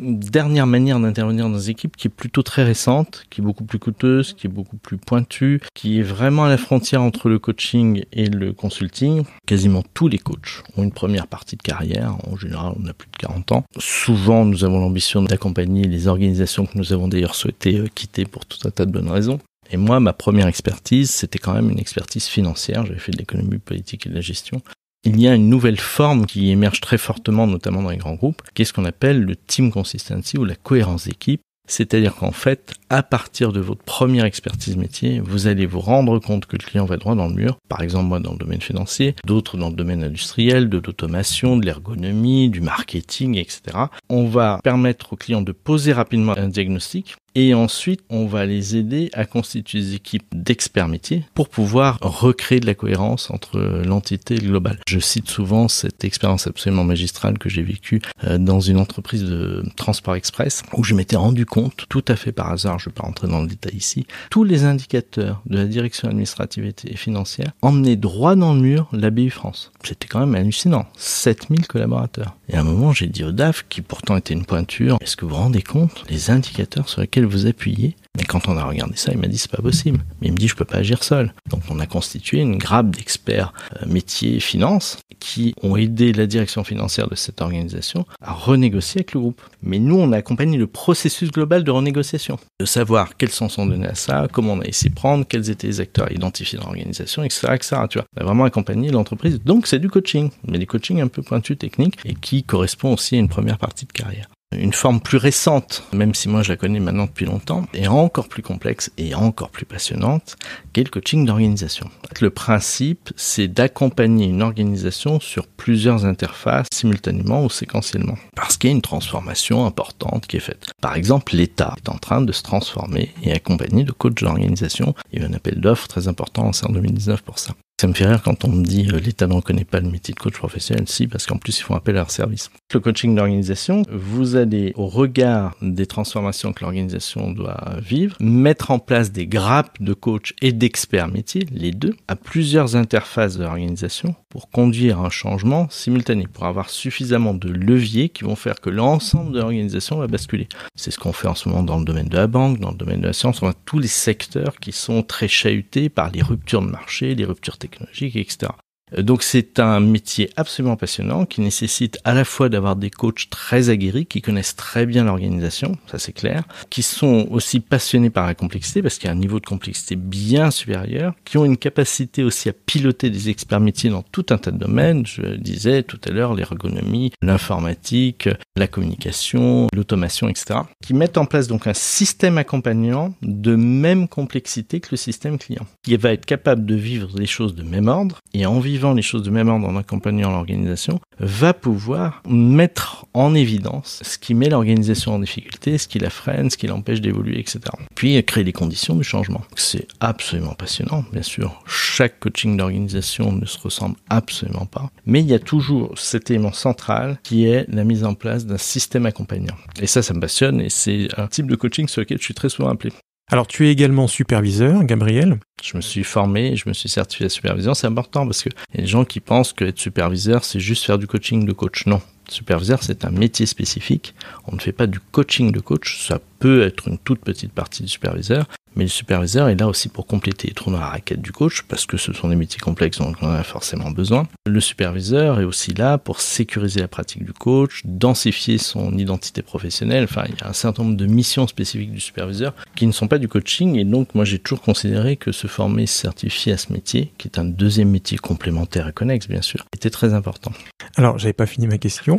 Dernière manière d'intervenir dans les équipes qui est plutôt très récente, qui est beaucoup plus coûteuse, qui est beaucoup plus pointue, qui est vraiment à la frontière entre le coaching et le consulting. Quasiment tous les coachs ont une Une première partie de carrière, en général on a plus de quarante ans. Souvent nous avons l'ambition d'accompagner les organisations que nous avons d'ailleurs souhaité quitter pour tout un tas de bonnes raisons. Et moi, ma première expertise, c'était quand même une expertise financière, j'avais fait de l'économie politique et de la gestion. Il y a une nouvelle forme qui émerge très fortement, notamment dans les grands groupes, qui est ce qu'on appelle le team consistency ou la cohérence d'équipe. C'est-à-dire qu'en fait, à partir de votre première expertise métier, vous allez vous rendre compte que le client va droit dans le mur. Par exemple, moi dans le domaine financier, d'autres dans le domaine industriel, de l'automation, de l'ergonomie, du marketing, et cetera. On va permettre au client de poser rapidement un diagnostic. Et ensuite, on va les aider à constituer des équipes d'experts métiers pour pouvoir recréer de la cohérence entre l'entité et le global. Je cite souvent cette expérience absolument magistrale que j'ai vécue dans une entreprise de transport express où je m'étais rendu compte, tout à fait par hasard, je ne vais pas rentrer dans le détail ici, tous les indicateurs de la direction administrative et financière emmenaient droit dans le mur la B U France. C'était quand même hallucinant, sept mille collaborateurs. Et à un moment, j'ai dit au D A F, qui pourtant était une pointure, est-ce que vous vous rendez compte les indicateurs sur lesquels vous appuyez? Et quand on a regardé ça, il m'a dit c'est pas possible. Mais il me dit je peux pas agir seul. Donc on a constitué une grappe d'experts euh, métiers et finances qui ont aidé la direction financière de cette organisation à renégocier avec le groupe. Mais nous on a accompagné le processus global de renégociation, de savoir quels sens sont donnés à ça, comment on a essayé de prendre, quels étaient les acteurs identifiés dans l'organisation, et cetera, et cetera. Tu vois, on a vraiment accompagné l'entreprise. Donc c'est du coaching, mais du coaching un peu pointu technique et qui correspond aussi à une première partie de carrière. Une forme plus récente, même si moi je la connais maintenant depuis longtemps, est encore plus complexe et encore plus passionnante, qu'est le coaching d'organisation. Le principe, c'est d'accompagner une organisation sur plusieurs interfaces, simultanément ou séquentiellement, parce qu'il y a une transformation importante qui est faite. Par exemple, l'État est en train de se transformer et accompagner de coachs d'organisation. Il y a eu un appel d'offres très important lancé en deux mille dix-neuf pour ça. Ça me fait rire quand on me dit euh, l'État ne reconnaît pas le métier de coach professionnel, si, parce qu'en plus ils font appel à leur service. Le coaching d'organisation, vous allez, au regard des transformations que l'organisation doit vivre, mettre en place des grappes de coach et d'experts métiers, les deux, à plusieurs interfaces de l'organisation pour conduire un changement simultané, pour avoir suffisamment de leviers qui vont faire que l'ensemble de l'organisation va basculer. C'est ce qu'on fait en ce moment dans le domaine de la banque, dans le domaine de la science, on a tous les secteurs qui sont très chahutés par les ruptures de marché, les ruptures techniques, technologique, et cetera. Donc c'est un métier absolument passionnant qui nécessite à la fois d'avoir des coachs très aguerris qui connaissent très bien l'organisation, ça c'est clair, qui sont aussi passionnés par la complexité parce qu'il y a un niveau de complexité bien supérieur, qui ont une capacité aussi à piloter des experts métiers dans tout un tas de domaines, je disais tout à l'heure l'ergonomie, l'informatique, la communication, l'automation, et cetera, qui mettent en place donc un système accompagnant de même complexité que le système client. Il va être capable de vivre des choses de même ordre et en vivre les choses de même ordre en accompagnant l'organisation, va pouvoir mettre en évidence ce qui met l'organisation en difficulté, ce qui la freine, ce qui l'empêche d'évoluer, et cetera. Puis créer les conditions du changement. C'est absolument passionnant, bien sûr. Chaque coaching d'organisation ne se ressemble absolument pas. Mais il y a toujours cet élément central qui est la mise en place d'un système accompagnant. Et ça, ça me passionne et c'est un type de coaching sur lequel je suis très souvent appelé. Alors, tu es également superviseur, Gabriel. Je me suis formé, je me suis certifié à supervision. C'est important parce qu'il y a des gens qui pensent qu'être superviseur, c'est juste faire du coaching de coach. Non. Superviseur, c'est un métier spécifique. On ne fait pas du coaching de coach. Ça peut être une toute petite partie du superviseur, Mais le superviseur est là aussi pour compléter les trous dans la raquette du coach, parce que ce sont des métiers complexes donc on en a forcément besoin. Le superviseur est aussi là pour sécuriser la pratique du coach, densifier son identité professionnelle. Enfin, il y a un certain nombre de missions spécifiques du superviseur qui ne sont pas du coaching. Et donc, moi, j'ai toujours considéré que se former, se certifier à ce métier, qui est un deuxième métier complémentaire et connexe, bien sûr, était très important. Alors, j'avais pas fini ma question.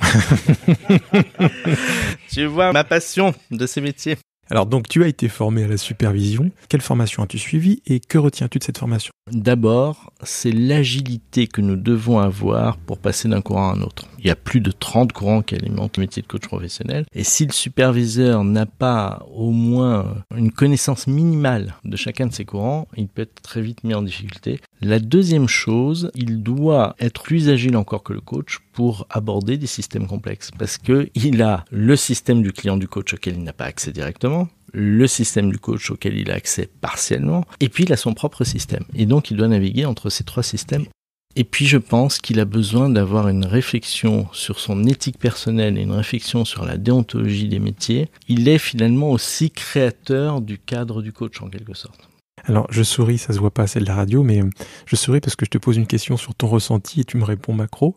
Tu vois ma passion de ces métiers. Alors donc tu as été formé à la supervision, quelle formation as-tu suivie et que retiens-tu de cette formation? D'abord, c'est l'agilité que nous devons avoir pour passer d'un courant à un autre. Il y a plus de trente courants qui alimentent le métier de coach professionnel et si le superviseur n'a pas au moins une connaissance minimale de chacun de ces courants, il peut être très vite mis en difficulté. La deuxième chose, il doit être plus agile encore que le coach pour aborder des systèmes complexes parce qu'il a le système du client du coach auquel il n'a pas accès directement, le système du coach auquel il a accès partiellement, et puis il a son propre système. Et donc, il doit naviguer entre ces trois systèmes. Et puis, je pense qu'il a besoin d'avoir une réflexion sur son éthique personnelle et une réflexion sur la déontologie des métiers. Il est finalement aussi créateur du cadre du coach, en quelque sorte. Alors, je souris, ça se voit pas, c'est de la radio, mais je souris parce que je te pose une question sur ton ressenti et tu me réponds macro.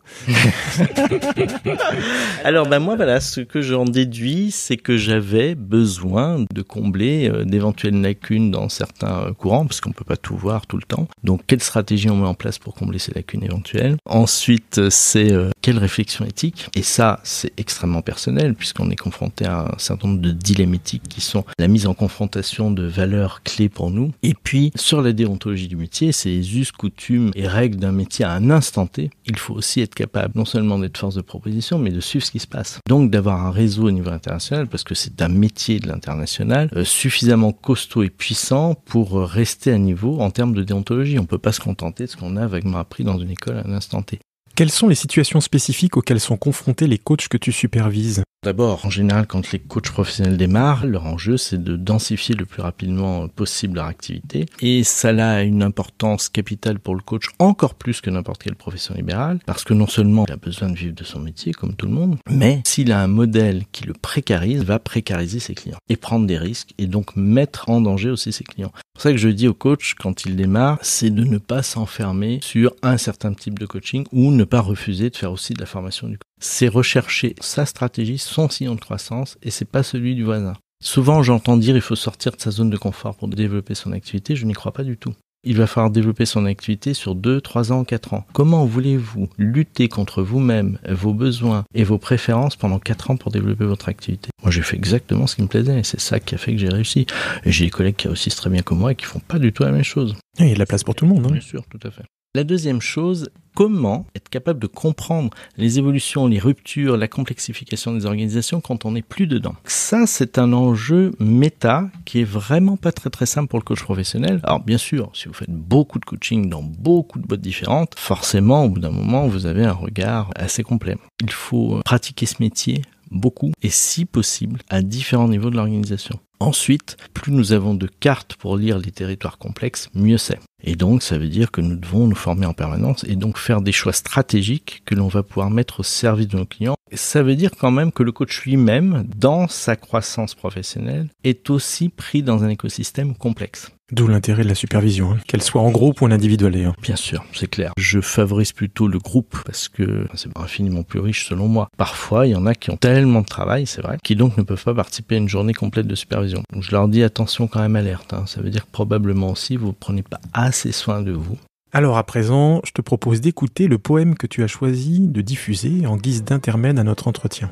Alors, ben moi, voilà, ce que j'en déduis, c'est que j'avais besoin de combler euh, d'éventuelles lacunes dans certains euh, courants, parce qu'on peut pas tout voir tout le temps. Donc, quelle stratégie on met en place pour combler ces lacunes éventuelles? Ensuite, c'est euh, quelle réflexion éthique? Et ça, c'est extrêmement personnel, puisqu'on est confronté à un certain nombre de dilemmes éthiques qui sont la mise en confrontation de valeurs clés pour nous. Et Et puis, sur la déontologie du métier, c'est les us, coutumes et règles d'un métier à un instant T. Il faut aussi être capable non seulement d'être force de proposition, mais de suivre ce qui se passe. Donc, d'avoir un réseau au niveau international, parce que c'est un métier de l'international, euh, suffisamment costaud et puissant pour euh, rester à niveau en termes de déontologie. On ne peut pas se contenter de ce qu'on a vaguement appris dans une école à un instant T. Quelles sont les situations spécifiques auxquelles sont confrontés les coachs que tu supervises? D'abord, en général, quand les coachs professionnels démarrent, leur enjeu, c'est de densifier le plus rapidement possible leur activité. Et ça a une importance capitale pour le coach, encore plus que n'importe quelle profession libérale, parce que non seulement il a besoin de vivre de son métier, comme tout le monde, mais s'il a un modèle qui le précarise, il va précariser ses clients et prendre des risques et donc mettre en danger aussi ses clients. C'est pour ça que je dis aux coachs, quand ils démarrent, c'est de ne pas s'enfermer sur un certain type de coaching ou ne pas refuser de faire aussi de la formation du coach. C'est rechercher sa stratégie, son sillon de croissance et c'est pas celui du voisin. Souvent, j'entends dire il faut sortir de sa zone de confort pour développer son activité. Je n'y crois pas du tout. Il va falloir développer son activité sur deux, trois ans, quatre ans. Comment voulez-vous lutter contre vous-même, vos besoins et vos préférences pendant quatre ans pour développer votre activité? Moi, j'ai fait exactement ce qui me plaisait et c'est ça qui a fait que j'ai réussi. Et j'ai des collègues qui réussissent très bien comme moi et qui font pas du tout la même chose. Et il y a de la place pour tout le monde. Hein. Bien sûr, tout à fait. La deuxième chose, comment être capable de comprendre les évolutions, les ruptures, la complexification des organisations quand on n'est plus dedans. Ça, c'est un enjeu méta qui est vraiment pas très très simple pour le coach professionnel. Alors bien sûr, si vous faites beaucoup de coaching dans beaucoup de boîtes différentes, forcément, au bout d'un moment, vous avez un regard assez complet. Il faut pratiquer ce métier beaucoup et si possible à différents niveaux de l'organisation. Ensuite, plus nous avons de cartes pour lire les territoires complexes, mieux c'est. Et donc, ça veut dire que nous devons nous former en permanence et donc faire des choix stratégiques que l'on va pouvoir mettre au service de nos clients. Et ça veut dire quand même que le coach lui-même, dans sa croissance professionnelle, est aussi pris dans un écosystème complexe. D'où l'intérêt de la supervision, hein. Qu'elle soit en groupe ou en individuel. Hein. Bien sûr, c'est clair. Je favorise plutôt le groupe parce que c'est infiniment plus riche selon moi. Parfois, il y en a qui ont tellement de travail, c'est vrai, qui donc ne peuvent pas participer à une journée complète de supervision. Donc je leur dis attention quand même alerte, hein. Ça veut dire que probablement aussi vous ne prenez pas assez soin de vous. Alors à présent, je te propose d'écouter le poème que tu as choisi de diffuser en guise d'intermède à notre entretien.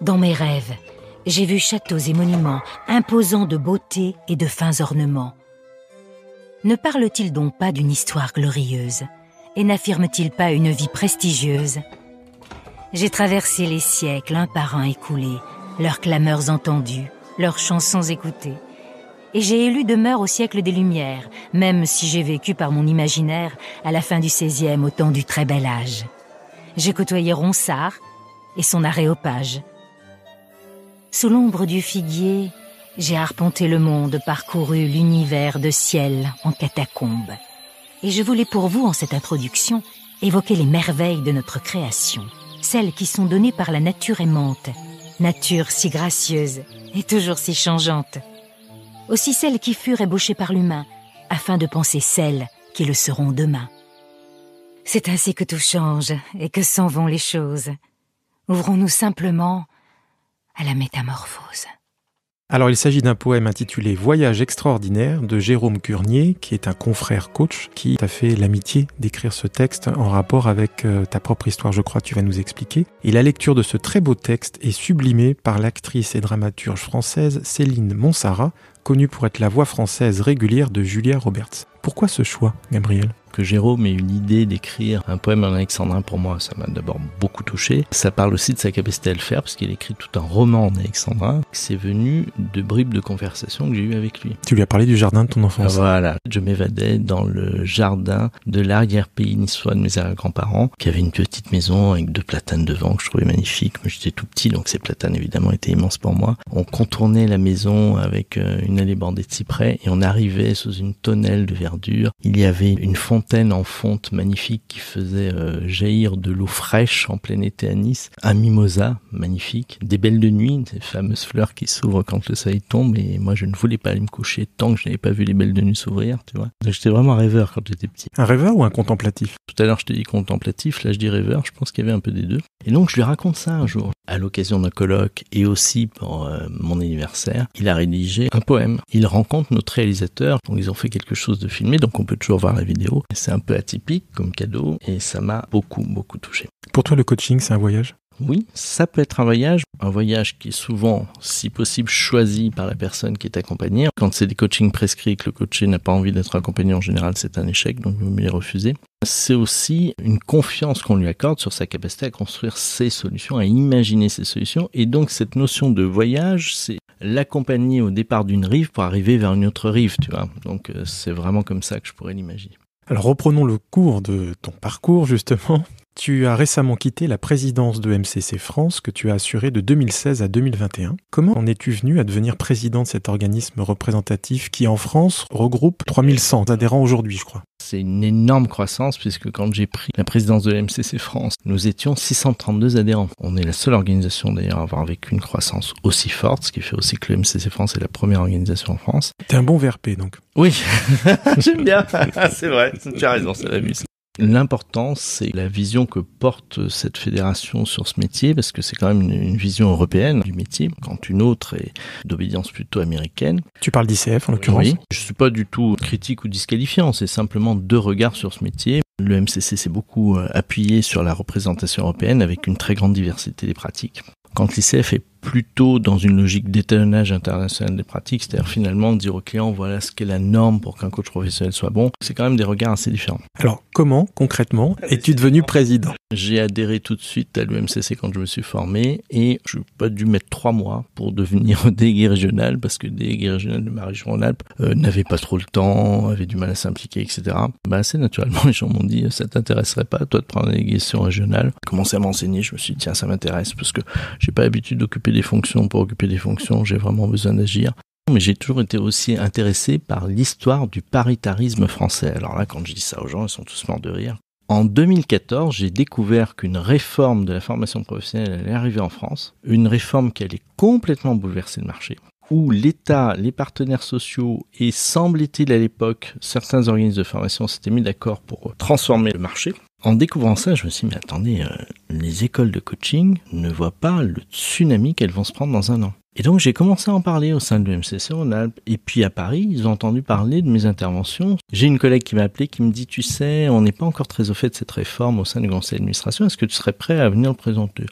Dans mes rêves, j'ai vu châteaux et monuments imposants de beauté et de fins ornements. Ne parle-t-il donc pas d'une histoire glorieuse? Et n'affirme-t-il pas une vie prestigieuse? J'ai traversé les siècles un par un écoulés, leurs clameurs entendues, leurs chansons écoutées. Et j'ai élu demeure au siècle des Lumières, même si j'ai vécu par mon imaginaire à la fin du seizième au temps du très bel âge. J'ai côtoyé Ronsard et son aréopage. Sous l'ombre du figuier, j'ai arpenté le monde, parcouru l'univers de ciel en catacombes. Et je voulais pour vous, en cette introduction, évoquer les merveilles de notre création, celles qui sont données par la nature aimante, nature si gracieuse et toujours si changeante. aussi celles qui furent ébauchées par l'humain, afin de penser celles qui le seront demain. C'est ainsi que tout change et que s'en vont les choses. Ouvrons-nous simplement à la métamorphose. Alors il s'agit d'un poème intitulé « Voyage extraordinaire » de Jérôme Curnier, qui est un confrère coach, qui t'a fait l'amitié d'écrire ce texte en rapport avec euh, ta propre histoire, je crois, tu vas nous expliquer. Et la lecture de ce très beau texte est sublimée par l'actrice et dramaturge française Céline Monsara, connue pour être la voix française régulière de Julia Roberts. Pourquoi ce choix, Gabriel ? Que Jérôme ait eu l'idée d'écrire un poème en alexandrin, pour moi, ça m'a d'abord beaucoup touché. Ça parle aussi de sa capacité à le faire, parce qu'il écrit tout un roman en alexandrin. C'est venu de bribes de conversation que j'ai eues avec lui. Tu lui as parlé du jardin de ton enfance. Voilà, je m'évadais dans le jardin de l'arrière-pays niçois de mes arrière-grands-parents, qui avait une petite maison avec deux platanes devant, que je trouvais magnifique. Mais j'étais tout petit, donc ces platanes, évidemment, étaient immenses pour moi. On contournait la maison avec une allée bordée de cyprès, et on arrivait sous une tonnelle de verdure. Il y avait une fontaine Fontaine en fonte magnifique qui faisait euh, jaillir de l'eau fraîche en plein été à Nice, un mimosa magnifique, des belles de nuit, ces fameuses fleurs qui s'ouvrent quand le soleil tombe, et moi je ne voulais pas aller me coucher tant que je n'avais pas vu les belles de nuit s'ouvrir, tu vois. Donc j'étais vraiment un rêveur quand j'étais petit. Un rêveur ou un contemplatif ? Tout à l'heure je te dis contemplatif, là je dis rêveur, je pense qu'il y avait un peu des deux. Et donc je lui raconte ça un jour, à l'occasion d'un colloque et aussi pour euh, mon anniversaire, il a rédigé un poème. Il rencontre notre réalisateur, donc ils ont fait quelque chose de filmé, donc on peut toujours voir la vidéo. C'est un peu atypique comme cadeau et ça m'a beaucoup, beaucoup touché. Pour toi, le coaching, c'est un voyage ? Oui, ça peut être un voyage, un voyage qui est souvent, si possible, choisi par la personne qui est accompagnée. Quand c'est des coachings prescrits et que le coaché n'a pas envie d'être accompagné, en général, c'est un échec, donc il vaut mieux les refuser. C'est aussi une confiance qu'on lui accorde sur sa capacité à construire ses solutions, à imaginer ses solutions. Et donc, cette notion de voyage, c'est l'accompagner au départ d'une rive pour arriver vers une autre rive, tu vois. Donc, c'est vraiment comme ça que je pourrais l'imaginer. Alors reprenons le cours de ton parcours justement. Tu as récemment quitté la présidence de E M C C France que tu as assurée de deux mille seize à deux mille vingt et un. Comment en es-tu venu à devenir président de cet organisme représentatif qui en France regroupe trois mille cent adhérents aujourd'hui, je crois? C'est une énorme croissance puisque quand j'ai pris la présidence de l'E M C C France, nous étions six cent trente-deux adhérents. On est la seule organisation d'ailleurs à avoir vécu une croissance aussi forte, ce qui fait aussi que l'E M C C France est la première organisation en France. T'es un bon V R P donc. Oui, j'aime bien, c'est vrai, tu as raison, c'est la musique. L'important, c'est la vision que porte cette fédération sur ce métier, parce que c'est quand même une, une vision européenne du métier, quand une autre est d'obédience plutôt américaine. Tu parles d'I C F en l'occurrence ? Oui, je ne suis pas du tout critique ou disqualifiant, c'est simplement deux regards sur ce métier. Le M C C s'est beaucoup appuyé sur la représentation européenne avec une très grande diversité des pratiques. Quand l'I C F est plutôt dans une logique d'étalonnage international des pratiques, c'est-à-dire finalement dire au client voilà ce qu'est la norme pour qu'un coach professionnel soit bon, c'est quand même des regards assez différents. Alors comment concrètement es-tu devenu président ? J'ai adhéré tout de suite à l'E M C C quand je me suis formé et je n'ai pas dû mettre trois mois pour devenir délégué régional parce que délégué régional de ma région Rhône-Alpes euh, n'avait pas trop le temps, avait du mal à s'impliquer, et cetera. Bah assez naturellement les gens m'ont dit ça t'intéresserait pas toi de prendre la délégation régionale. J'ai commencé à m'enseigner, je me suis dit tiens ça m'intéresse parce que j'ai pas l'habitude d'occuper des fonctions pour occuper des fonctions, j'ai vraiment besoin d'agir. Mais j'ai toujours été aussi intéressé par l'histoire du paritarisme français. Alors là, quand je dis ça aux gens, ils sont tous morts de rire. En deux mille quatorze, j'ai découvert qu'une réforme de la formation professionnelle allait arriver en France, une réforme qui allait complètement bouleverser le marché, où l'État, les partenaires sociaux et, semblait-il à l'époque, certains organismes de formation s'étaient mis d'accord pour transformer le marché. En découvrant ça, je me suis dit, mais attendez, euh, les écoles de coaching ne voient pas le tsunami qu'elles vont se prendre dans un an. Et donc, j'ai commencé à en parler au sein de l'E M C C Rhône-Alpes. Et puis, à Paris, ils ont entendu parler de mes interventions. J'ai une collègue qui m'a appelé, qui me dit, tu sais, on n'est pas encore très au fait de cette réforme au sein du conseil d'administration. Est-ce que tu serais prêt à venir le présenter ?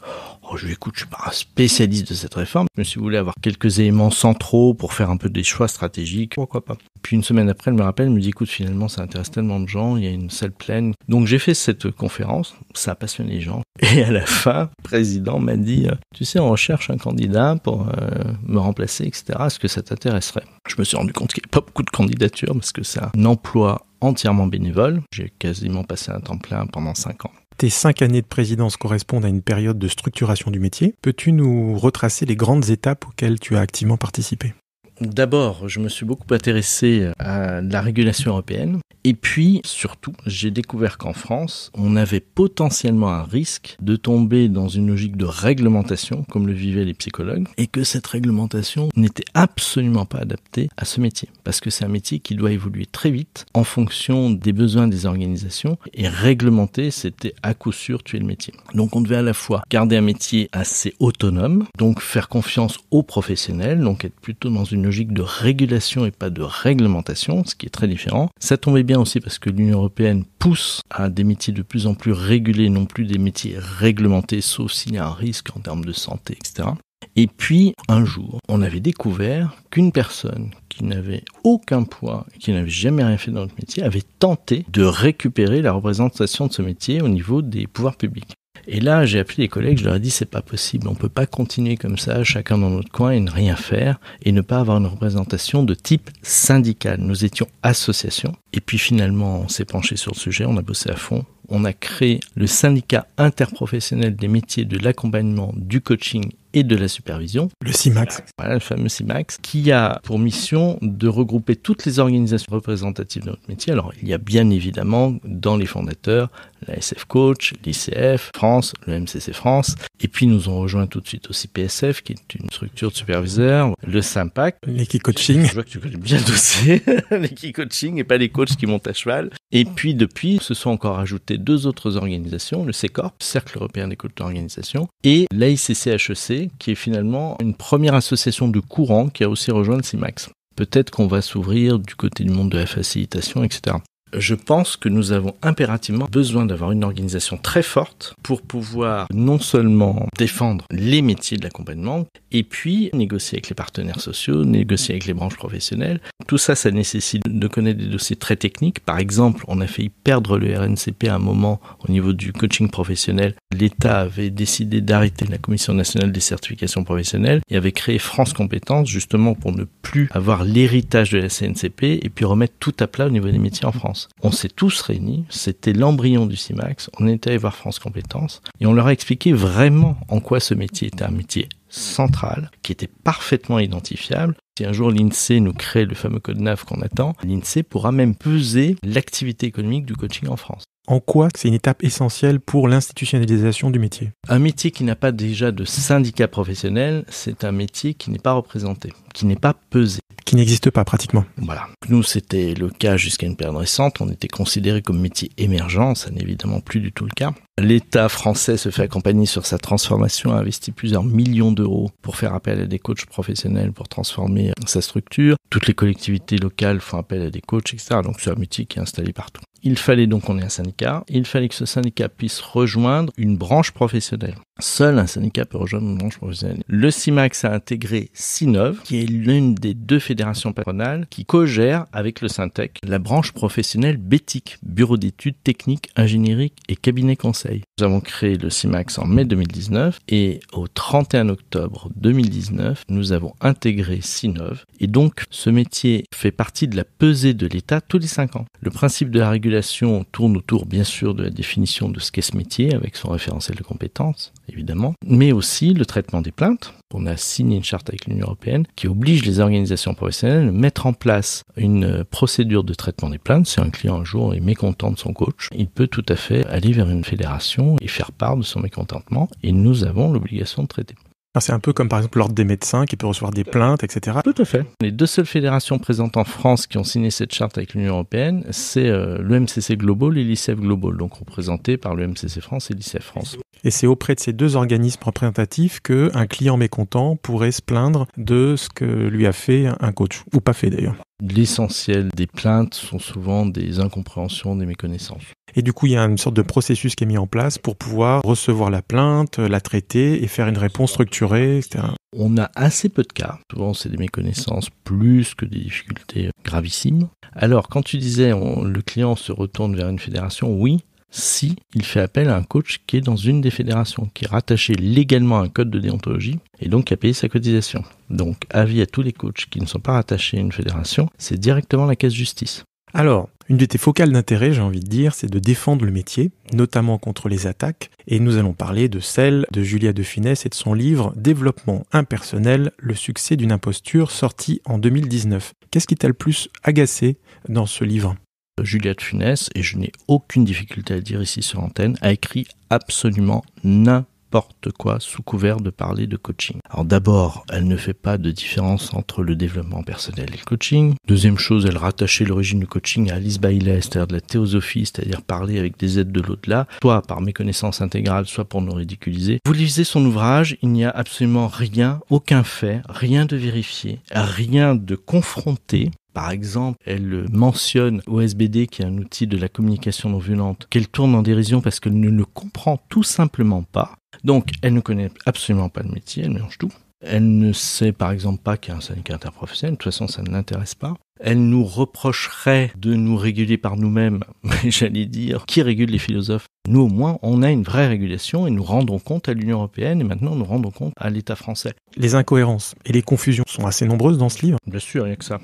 Oh, je lui écoute, je suis pas un spécialiste de cette réforme. Mais si vous voulez avoir quelques éléments centraux pour faire un peu des choix stratégiques, pourquoi pas ? Puis une semaine après, elle me rappelle, elle me dit, écoute, finalement, ça intéresse tellement de gens, il y a une salle pleine. Donc, j'ai fait cette conférence, ça a passionné les gens. Et à la fin, le président m'a dit, tu sais, on recherche un candidat pour euh, me remplacer, et cetera. Est-ce que ça t'intéresserait ? Je me suis rendu compte qu'il n'y avait pas beaucoup de candidatures parce que c'est un emploi entièrement bénévole. J'ai quasiment passé un temps plein pendant cinq ans. Tes cinq années de présidence correspondent à une période de structuration du métier. Peux-tu nous retracer les grandes étapes auxquelles tu as activement participé ? D'abord, je me suis beaucoup intéressé à la régulation européenne. Et puis, surtout, j'ai découvert qu'en France, on avait potentiellement un risque de tomber dans une logique de réglementation, comme le vivaient les psychologues, et que cette réglementation n'était absolument pas adaptée à ce métier. Parce que c'est un métier qui doit évoluer très vite en fonction des besoins des organisations. Et réglementer, c'était à coup sûr tuer le métier. Donc on devait à la fois garder un métier assez autonome, donc faire confiance aux professionnels, donc être plutôt dans une logique de régulation et pas de réglementation, ce qui est très différent. Ça tombait bien aussi parce que l'Union européenne pousse à des métiers de plus en plus régulés, non plus des métiers réglementés, sauf s'il y a un risque en termes de santé, et cetera. Et puis, un jour, on avait découvert qu'une personne qui n'avait aucun poids, qui n'avait jamais rien fait dans notre métier, avait tenté de récupérer la représentation de ce métier au niveau des pouvoirs publics. Et là, j'ai appelé les collègues, je leur ai dit, c'est pas possible, on peut pas continuer comme ça, chacun dans notre coin et ne rien faire, et ne pas avoir une représentation de type syndical. Nous étions association, et puis finalement, on s'est penché sur le sujet, on a bossé à fond. On a créé le syndicat interprofessionnel des métiers de l'accompagnement, du coaching et de la supervision. Le CIMAX. Voilà, le fameux CIMAX, qui a pour mission de regrouper toutes les organisations représentatives de notre métier. Alors, il y a bien évidemment dans les fondateurs, la S F Coach, l'I C F France, le E M C C France. Et puis, nous ont rejoint tout de suite aussi P S F, qui est une structure de superviseurs, le Sympac. L'Equi Coaching. Je vois que tu connais bien le dossier. L'Equi Coaching et pas les coachs qui montent à cheval. Et puis, depuis, se sont encore ajoutés deux autres organisations, le CECORP, Cercle Européen des Coachs d'Organisation, et l'A I C C H E C, qui est finalement une première association de courant qui a aussi rejoint le CIMAX. Peut-être qu'on va s'ouvrir du côté du monde de la facilitation, et cetera. Je pense que nous avons impérativement besoin d'avoir une organisation très forte pour pouvoir non seulement défendre les métiers de l'accompagnement, et puis négocier avec les partenaires sociaux, négocier avec les branches professionnelles. Tout ça, ça nécessite de connaître des dossiers très techniques. Par exemple, on a failli perdre le R N C P à un moment au niveau du coaching professionnel. L'État avait décidé d'arrêter la Commission nationale des certifications professionnelles et avait créé France Compétences justement pour ne plus avoir l'héritage de la C N C P et puis remettre tout à plat au niveau des métiers en France. On s'est tous réunis, c'était l'embryon du CIMAX, on était allé voir France Compétences et on leur a expliqué vraiment en quoi ce métier était un métier central, qui était parfaitement identifiable. Si un jour l'I N S E E nous crée le fameux code N A F qu'on attend, l'I N S E E pourra même peser l'activité économique du coaching en France. En quoi c'est une étape essentielle pour l'institutionnalisation du métier? Un métier qui n'a pas déjà de syndicat professionnel, c'est un métier qui n'est pas représenté, qui n'est pas pesé. Qui n'existe pas pratiquement. Voilà. Nous, c'était le cas jusqu'à une période récente. On était considérés comme métier émergent. Ça n'est évidemment plus du tout le cas. L'État français se fait accompagner sur sa transformation, a investi plusieurs millions d'euros pour faire appel à des coachs professionnels pour transformer sa structure. Toutes les collectivités locales font appel à des coachs, et cetera. Donc c'est un métier qui est installé partout. Il fallait donc qu'on ait un syndicat. Il fallait que ce syndicat puisse rejoindre une branche professionnelle. Seul un syndicat peut rejoindre une branche professionnelle. Le CIMAX a intégré CINOV, qui est l'une des deux fédérations patronales qui co-gère avec le SYNTEC la branche professionnelle BETIC, Bureau d'études techniques, ingénierie et cabinet conseil. Nous avons créé le CIMAX en mai deux mille dix-neuf et au trente et un octobre deux mille dix-neuf, nous avons intégré CINOV. Et donc, ce métier fait partie de la pesée de l'État tous les cinq ans. Le principe de la régulation tourne autour, bien sûr, de la définition de ce qu'est ce métier avec son référentiel de compétences, évidemment, mais aussi le traitement des plaintes. On a signé une charte avec l'Union européenne qui oblige les organisations professionnelles à mettre en place une procédure de traitement des plaintes. Si un client un jour est mécontent de son coach, il peut tout à fait aller vers une fédération et faire part de son mécontentement. Et nous avons l'obligation de traiter. C'est un peu comme par exemple l'ordre des médecins qui peut recevoir des plaintes, et cetera. Tout à fait. Les deux seules fédérations présentes en France qui ont signé cette charte avec l'Union européenne, c'est euh, l'E M C C Global et l'I C F Global, donc représentées par l'E M C C France et l'I C F France. Et c'est auprès de ces deux organismes représentatifs qu'un client mécontent pourrait se plaindre de ce que lui a fait un coach, ou pas fait d'ailleurs. L'essentiel des plaintes sont souvent des incompréhensions, des méconnaissances. Et du coup, il y a une sorte de processus qui est mis en place pour pouvoir recevoir la plainte, la traiter et faire une réponse structurée, et cetera. On a assez peu de cas. Souvent, c'est des méconnaissances plus que des difficultés gravissimes. Alors, quand tu disais on, le client se retourne vers une fédération, oui, si il fait appel à un coach qui est dans une des fédérations, qui est rattaché légalement à un code de déontologie et donc qui a payé sa cotisation. Donc, avis à tous les coachs qui ne sont pas rattachés à une fédération, c'est directement la caisse justice. Alors, une de tes focales d'intérêt, j'ai envie de dire, c'est de défendre le métier, notamment contre les attaques. Et nous allons parler de celle de Julia de Funès et de son livre « Développement (im)personnel, le succès d'une imposture » sorti en deux mille dix-neuf. Qu'est-ce qui t'a le plus agacé dans ce livre ? Julia de Funès, et je n'ai aucune difficulté à le dire ici sur l'antenne, a écrit absolument n'importe N'importe quoi sous couvert de parler de coaching. Alors d'abord, elle ne fait pas de différence entre le développement personnel et le coaching. Deuxième chose, elle rattachait l'origine du coaching à Alice Bailey, c'est-à-dire de la théosophie, c'est-à-dire parler avec des aides de l'au-delà, soit par méconnaissance intégrale, soit pour nous ridiculiser. Vous lisez son ouvrage, il n'y a absolument rien, aucun fait, rien de vérifié, rien de confronté. Par exemple, elle mentionne O S B D, qui est un outil de la communication non violente, qu'elle tourne en dérision parce qu'elle ne le comprend tout simplement pas. Donc, elle ne connaît absolument pas le métier, elle mélange tout. Elle ne sait par exemple pas qu'il y a un syndicat interprofessionnel, de toute façon ça ne l'intéresse pas. Elle nous reprocherait de nous réguler par nous-mêmes, mais j'allais dire, qui régule les philosophes ? Nous au moins, on a une vraie régulation et nous rendons compte à l'Union européenne et maintenant nous rendons compte à l'État français. Les incohérences et les confusions sont assez nombreuses dans ce livre. Bien sûr, il n'y a que ça.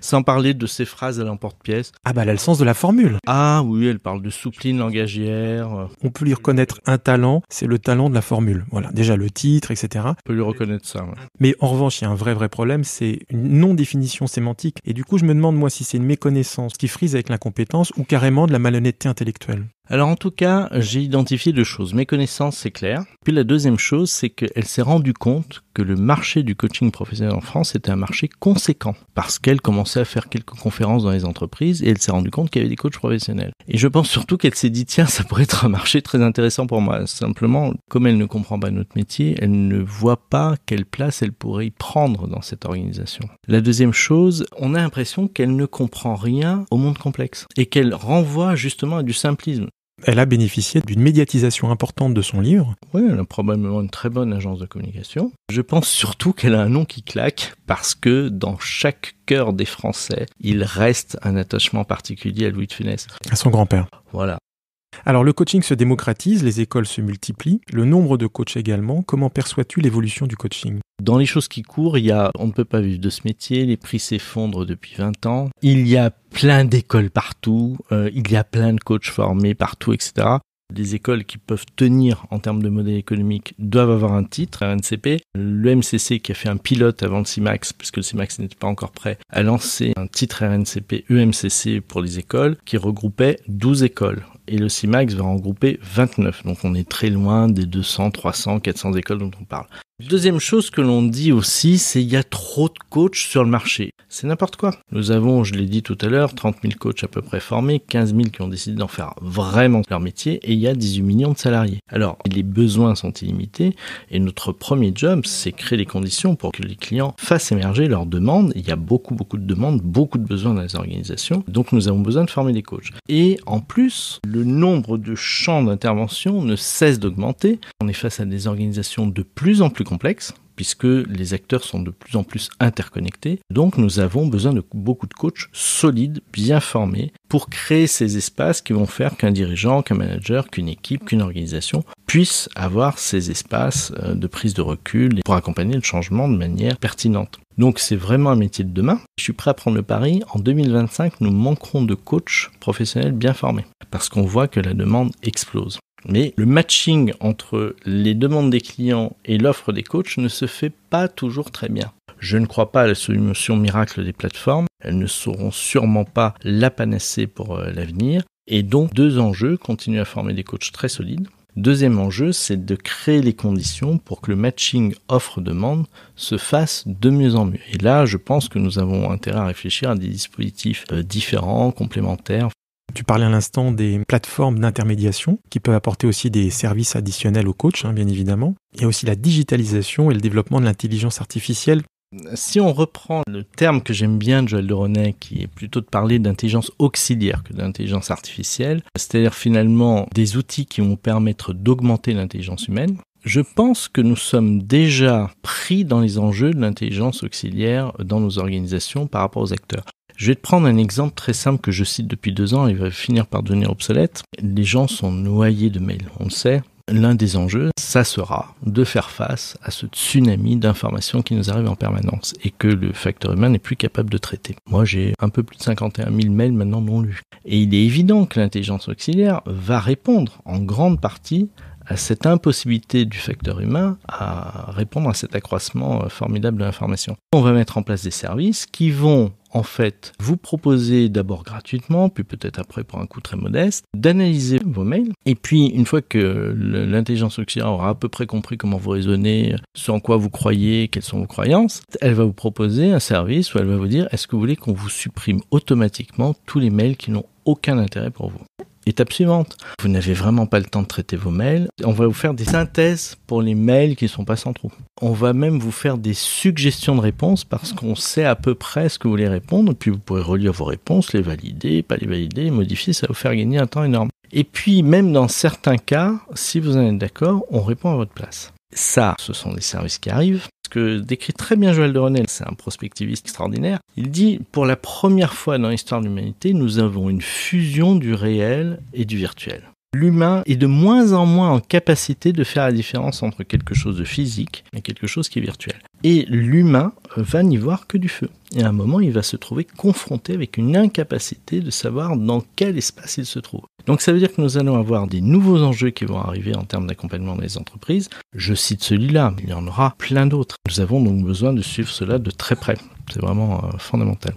Sans parler de ces phrases à l'emporte-pièce. Ah bah elle a le sens de la formule. Ah oui, elle parle de soupline langagière. On peut lui reconnaître un talent, c'est le talent de la formule. Voilà, déjà le titre, et cetera. On peut lui reconnaître ça. Ouais. Mais en revanche, il y a un vrai vrai problème, c'est une non-définition sémantique. Et du coup, je me demande moi si c'est une méconnaissance qui frise avec l'incompétence ou carrément de la malhonnêteté intellectuelle. Alors en tout cas, j'ai identifié deux choses. Mes connaissances, c'est clair. Puis la deuxième chose, c'est qu'elle s'est rendue compte que le marché du coaching professionnel en France était un marché conséquent parce qu'elle commençait à faire quelques conférences dans les entreprises et elle s'est rendue compte qu'il y avait des coachs professionnels. Et je pense surtout qu'elle s'est dit, tiens, ça pourrait être un marché très intéressant pour moi. Simplement, comme elle ne comprend pas notre métier, elle ne voit pas quelle place elle pourrait y prendre dans cette organisation. La deuxième chose, on a l'impression qu'elle ne comprend rien au monde complexe et qu'elle renvoie justement à du simplisme. Elle a bénéficié d'une médiatisation importante de son livre. Oui, elle a probablement une très bonne agence de communication. Je pense surtout qu'elle a un nom qui claque parce que dans chaque cœur des Français, il reste un attachement particulier à Louis de Funès. À son grand-père. Voilà. Alors le coaching se démocratise, les écoles se multiplient, le nombre de coachs également. Comment perçois-tu l'évolution du coaching ? Dans les choses qui courent, il y a on ne peut pas vivre de ce métier, les prix s'effondrent depuis vingt ans, il y a plein d'écoles partout, euh, il y a plein de coachs formés partout, et cetera. Des écoles qui peuvent tenir en termes de modèle économique doivent avoir un titre, R N C P. Le E M C C qui a fait un pilote avant le C I M A X, puisque le C I M A X n'était pas encore prêt, a lancé un titre R N C P E M C C pour les écoles qui regroupait douze écoles. Et le C I M A X va en regrouper vingt-neuf. Donc on est très loin des deux cents, trois cents, quatre cents écoles dont on parle. Deuxième chose que l'on dit aussi, c'est qu'il y a trop de coachs sur le marché. C'est n'importe quoi. Nous avons, je l'ai dit tout à l'heure, trente mille coachs à peu près formés, quinze mille qui ont décidé d'en faire vraiment leur métier, et il y a dix-huit millions de salariés. Alors, les besoins sont illimités, et notre premier job, c'est créer les conditions pour que les clients fassent émerger leurs demandes. Il y a beaucoup, beaucoup de demandes, beaucoup de besoins dans les organisations, donc nous avons besoin de former des coachs. Et en plus, le nombre de champs d'intervention ne cesse d'augmenter. On est face à des organisations de plus en plus complexe, puisque les acteurs sont de plus en plus interconnectés. Donc nous avons besoin de beaucoup de coachs solides, bien formés, pour créer ces espaces qui vont faire qu'un dirigeant, qu'un manager, qu'une équipe, qu'une organisation puisse avoir ces espaces de prise de recul pour accompagner le changement de manière pertinente. Donc c'est vraiment un métier de demain. Je suis prêt à prendre le pari, en deux mille vingt-cinq, nous manquerons de coachs professionnels bien formés, parce qu'on voit que la demande explose. Mais le matching entre les demandes des clients et l'offre des coachs ne se fait pas toujours très bien. Je ne crois pas à la solution miracle des plateformes. Elles ne seront sûrement pas la panacée pour l'avenir. Et donc, deux enjeux, continuer à former des coachs très solides. Deuxième enjeu, c'est de créer les conditions pour que le matching offre-demande se fasse de mieux en mieux. Et là, je pense que nous avons intérêt à réfléchir à des dispositifs différents, complémentaires. Tu parlais à l'instant des plateformes d'intermédiation qui peuvent apporter aussi des services additionnels aux coachs, hein, bien évidemment. Il y a aussi la digitalisation et le développement de l'intelligence artificielle. Si on reprend le terme que j'aime bien de Joël de Rosnay, qui est plutôt de parler d'intelligence auxiliaire que d'intelligence artificielle, c'est-à-dire finalement des outils qui vont permettre d'augmenter l'intelligence humaine, je pense que nous sommes déjà pris dans les enjeux de l'intelligence auxiliaire dans nos organisations par rapport aux acteurs. Je vais te prendre un exemple très simple que je cite depuis deux ans et va finir par devenir obsolète. Les gens sont noyés de mails, on le sait. l'un des enjeux, ça sera de faire face à ce tsunami d'informations qui nous arrive en permanence et que le facteur humain n'est plus capable de traiter. Moi, j'ai un peu plus de cinquante et un mille mails maintenant non lus. Et il est évident que l'intelligence auxiliaire va répondre en grande partie à cette impossibilité du facteur humain à répondre à cet accroissement formidable de l'information. On va mettre en place des services qui vont en fait vous proposer d'abord gratuitement, puis peut-être après pour un coût très modeste, d'analyser vos mails. Et puis une fois que l'intelligence auxiliaire aura à peu près compris comment vous raisonnez, ce en quoi vous croyez, quelles sont vos croyances, elle va vous proposer un service où elle va vous dire est-ce que vous voulez qu'on vous supprime automatiquement tous les mails qui n'ont aucun intérêt pour vous. Étape suivante, vous n'avez vraiment pas le temps de traiter vos mails, on va vous faire des synthèses pour les mails qui ne sont pas centraux. On va même vous faire des suggestions de réponses parce qu'on sait à peu près ce que vous voulez répondre, puis vous pourrez relire vos réponses, les valider, pas les valider, les modifier, ça va vous faire gagner un temps énorme. Et puis même dans certains cas, si vous en êtes d'accord, on répond à votre place. Ça, ce sont des services qui arrivent. Ce que décrit très bien Joël de Rosnay, c'est un prospectiviste extraordinaire. Il dit « Pour la première fois dans l'histoire de l'humanité, nous avons une fusion du réel et du virtuel. L'humain est de moins en moins en capacité de faire la différence entre quelque chose de physique et quelque chose qui est virtuel. Et l'humain va n'y voir que du feu. Et à un moment, il va se trouver confronté avec une incapacité de savoir dans quel espace il se trouve. » Donc ça veut dire que nous allons avoir des nouveaux enjeux qui vont arriver en termes d'accompagnement des entreprises. Je cite celui-là, mais il y en aura plein d'autres. Nous avons donc besoin de suivre cela de très près. C'est vraiment fondamental.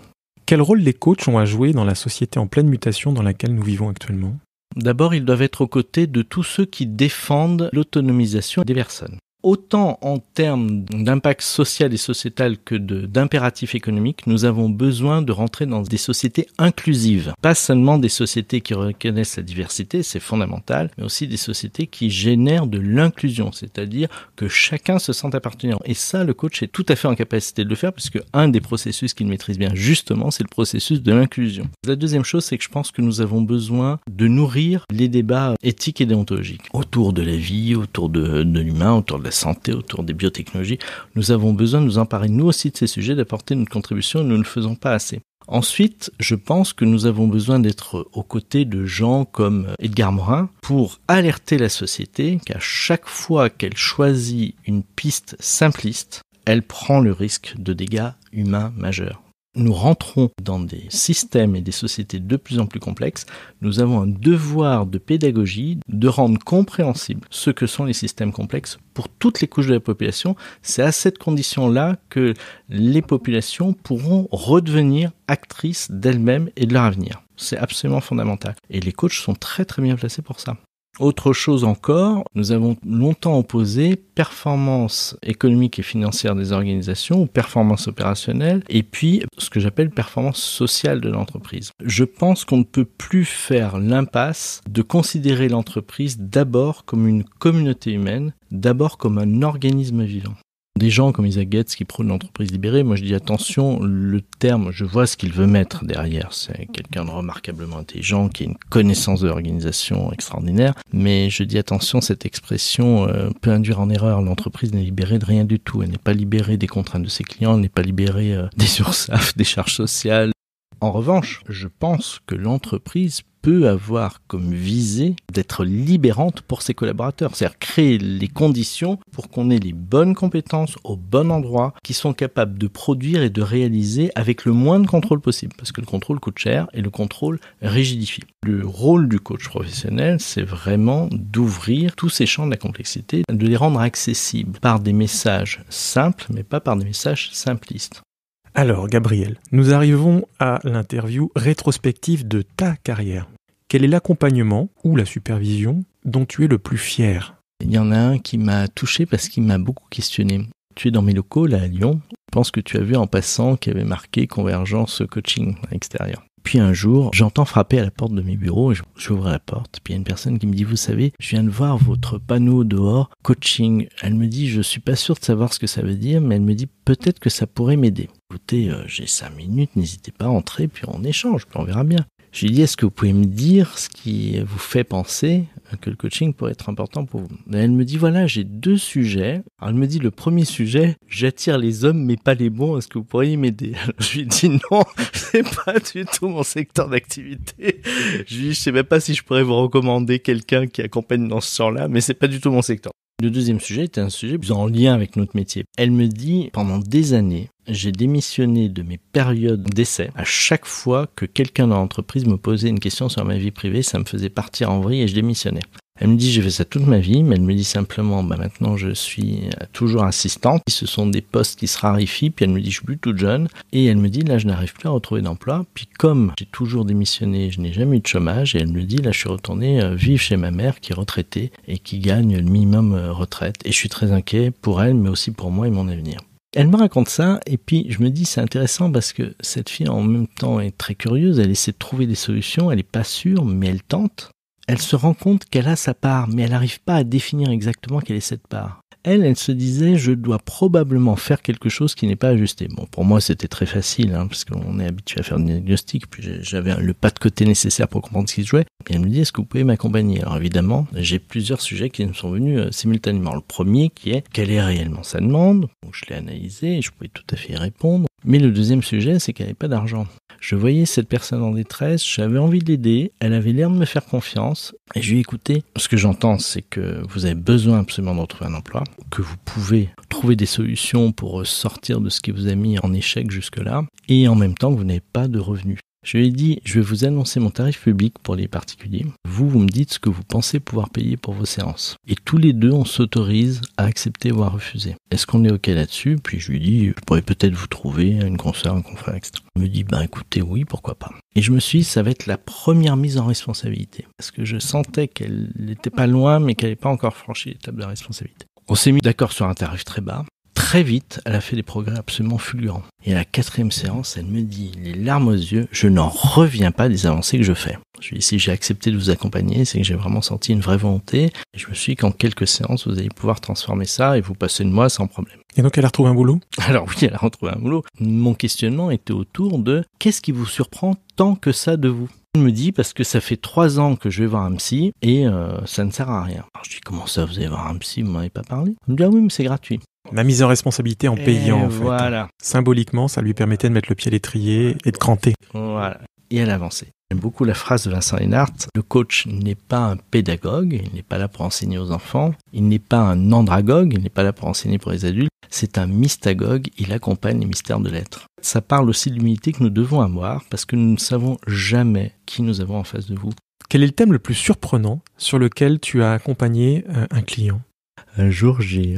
Quel rôle les coachs ont à jouer dans la société en pleine mutation dans laquelle nous vivons actuellement ? D'abord, ils doivent être aux côtés de tous ceux qui défendent l'autonomisation des personnes. Autant en termes d'impact social et sociétal que de, d'impératifs économiques, nous avons besoin de rentrer dans des sociétés inclusives. Pas seulement des sociétés qui reconnaissent la diversité, c'est fondamental, mais aussi des sociétés qui génèrent de l'inclusion, c'est-à-dire que chacun se sente appartenant. Et ça, le coach est tout à fait en capacité de le faire, puisque un des processus qu'il maîtrise bien, justement, c'est le processus de l'inclusion. La deuxième chose, c'est que je pense que nous avons besoin de nourrir les débats éthiques et déontologiques autour de la vie, autour de, de l'humain, autour de la santé, autour des biotechnologies. Nous avons besoin de nous emparer nous aussi de ces sujets, d'apporter notre contribution et nous ne le faisons pas assez. Ensuite, je pense que nous avons besoin d'être aux côtés de gens comme Edgar Morin pour alerter la société qu'à chaque fois qu'elle choisit une piste simpliste, elle prend le risque de dégâts humains majeurs. Nous rentrons dans des systèmes et des sociétés de plus en plus complexes. Nous avons un devoir de pédagogie de rendre compréhensible ce que sont les systèmes complexes pour toutes les couches de la population. C'est à cette condition-là que les populations pourront redevenir actrices d'elles-mêmes et de leur avenir. C'est absolument fondamental. Et les coachs sont très très bien placés pour ça. Autre chose encore, nous avons longtemps opposé performance économique et financière des organisations, ou performance opérationnelle, et puis ce que j'appelle performance sociale de l'entreprise. Je pense qu'on ne peut plus faire l'impasse de considérer l'entreprise d'abord comme une communauté humaine, d'abord comme un organisme vivant. Des gens comme Isaac Getz qui prônent l'entreprise libérée, moi je dis attention, le terme, je vois ce qu'il veut mettre derrière, c'est quelqu'un de remarquablement intelligent, qui a une connaissance de l'organisation extraordinaire, mais je dis attention, cette expression euh, peut induire en erreur, l'entreprise n'est libérée de rien du tout, elle n'est pas libérée des contraintes de ses clients, elle n'est pas libérée euh, des URSSAF, des charges sociales. En revanche, je pense que l'entreprise peut avoir comme visée d'être libérante pour ses collaborateurs, c'est-à-dire créer les conditions pour qu'on ait les bonnes compétences au bon endroit qui sont capables de produire et de réaliser avec le moins de contrôle possible, parce que le contrôle coûte cher et le contrôle rigidifie. Le rôle du coach professionnel, c'est vraiment d'ouvrir tous ces champs de la complexité, de les rendre accessibles par des messages simples, mais pas par des messages simplistes. Alors Gabriel, nous arrivons à l'interview rétrospective de ta carrière. Quel est l'accompagnement ou la supervision dont tu es le plus fier ? Il y en a un qui m'a touché parce qu'il m'a beaucoup questionné. Tu es dans mes locaux là à Lyon, je pense que tu as vu en passant qu'il y avait marqué Convergence Coaching à l'extérieur. Puis un jour, j'entends frapper à la porte de mes bureaux et j'ouvre la porte. Puis il y a une personne qui me dit « Vous savez, je viens de voir votre panneau dehors, coaching ». Elle me dit « Je suis pas sûre de savoir ce que ça veut dire, mais elle me dit « Peut-être que ça pourrait m'aider ». Écoutez, euh, j'ai cinq minutes, n'hésitez pas à entrer, puis on échange, puis on verra bien. Je lui ai dit, est-ce que vous pouvez me dire ce qui vous fait penser que le coaching pourrait être important pour vous? Et elle me dit, voilà, j'ai deux sujets. Alors, elle me dit, le premier sujet, j'attire les hommes, mais pas les bons. Est-ce que vous pourriez m'aider? Alors, je lui ai dit, non, c'est pas du tout mon secteur d'activité. Je lui ai dit, je sais même pas si je pourrais vous recommander quelqu'un qui accompagne dans ce genre-là, mais c'est pas du tout mon secteur. Le deuxième sujet était un sujet plus en lien avec notre métier. Elle me dit, pendant des années, j'ai démissionné de mes périodes d'essai. À chaque fois que quelqu'un dans l'entreprise me posait une question sur ma vie privée, ça me faisait partir en vrille et je démissionnais. Elle me dit, j'ai fait ça toute ma vie, mais elle me dit simplement, bah maintenant je suis toujours assistante. Ce sont des postes qui se raréfient, puis elle me dit, je suis plus toute jeune. Et elle me dit, là je n'arrive plus à retrouver d'emploi. Puis comme j'ai toujours démissionné, je n'ai jamais eu de chômage. Et elle me dit, là je suis retourné vivre chez ma mère qui est retraitée et qui gagne le minimum retraite. Et je suis très inquiet pour elle, mais aussi pour moi et mon avenir. Elle me raconte ça et puis je me dis c'est intéressant parce que cette fille en même temps est très curieuse, elle essaie de trouver des solutions, elle n'est pas sûre mais elle tente. Elle se rend compte qu'elle a sa part mais elle n'arrive pas à définir exactement quelle est cette part. Elle, elle se disait je dois probablement faire quelque chose qui n'est pas ajusté. Bon pour moi c'était très facile hein, parce qu'on est habitué à faire des diagnostics puis j'avais le pas de côté nécessaire pour comprendre ce qui se jouait. Et elle me dit est-ce que vous pouvez m'accompagner? Alors évidemment j'ai plusieurs sujets qui me sont venus euh, simultanément. Le premier qui est quelle est réellement sa demande? Donc je l'ai analysé et je pouvais tout à fait y répondre. Mais le deuxième sujet c'est qu'elle n'avait pas d'argent. Je voyais cette personne en détresse, j'avais envie de l'aider, elle avait l'air de me faire confiance et je lui ai écouté. Ce que j'entends, c'est que vous avez besoin absolument de retrouver un emploi, que vous pouvez trouver des solutions pour sortir de ce qui vous a mis en échec jusque-là et en même temps que vous n'avez pas de revenus. Je lui ai dit, je vais vous annoncer mon tarif public pour les particuliers. Vous, vous me dites ce que vous pensez pouvoir payer pour vos séances. Et tous les deux, on s'autorise à accepter ou à refuser. Est-ce qu'on est OK là-dessus? Puis je lui ai dit, je pourrais peut-être vous trouver une consoeur, un confrère, et cetera. Il me dit, bah écoutez, oui, pourquoi pas. Et je me suis dit, ça va être la première mise en responsabilité. Parce que je sentais qu'elle n'était pas loin, mais qu'elle n'avait pas encore franchi l'étape de la responsabilité. On s'est mis d'accord sur un tarif très bas. Très vite, elle a fait des progrès absolument fulgurants. Et à la quatrième séance, elle me dit, les larmes aux yeux, je n'en reviens pas des avancées que je fais. Je lui ai dit, si j'ai accepté de vous accompagner, c'est que j'ai vraiment senti une vraie volonté. Et je me suis dit qu'en quelques séances, vous allez pouvoir transformer ça et vous passer de moi sans problème. Et donc, elle a retrouvé un boulot? Alors oui, elle a retrouvé un boulot. Mon questionnement était autour de, qu'est-ce qui vous surprend tant que ça de vous? Elle me dit, parce que ça fait trois ans que je vais voir un psy et euh, ça ne sert à rien. Alors je dis, comment ça, vous allez voir un psy, vous m'en avez pas parlé? Elle me dit, ah oui, mais c'est gratuit. La mise en responsabilité en payant, et en fait. Voilà. Symboliquement, ça lui permettait de mettre le pied à l'étrier et de cranter. Voilà. Et elle avançait. J'aime beaucoup la phrase de Vincent Lenhardt. Le coach n'est pas un pédagogue, il n'est pas là pour enseigner aux enfants. Il n'est pas un andragogue, il n'est pas là pour enseigner pour les adultes. C'est un mystagogue, il accompagne les mystères de l'être. Ça parle aussi de l'humilité que nous devons avoir parce que nous ne savons jamais qui nous avons en face de vous. Quel est le thème le plus surprenant sur lequel tu as accompagné un client ? Un jour, j'ai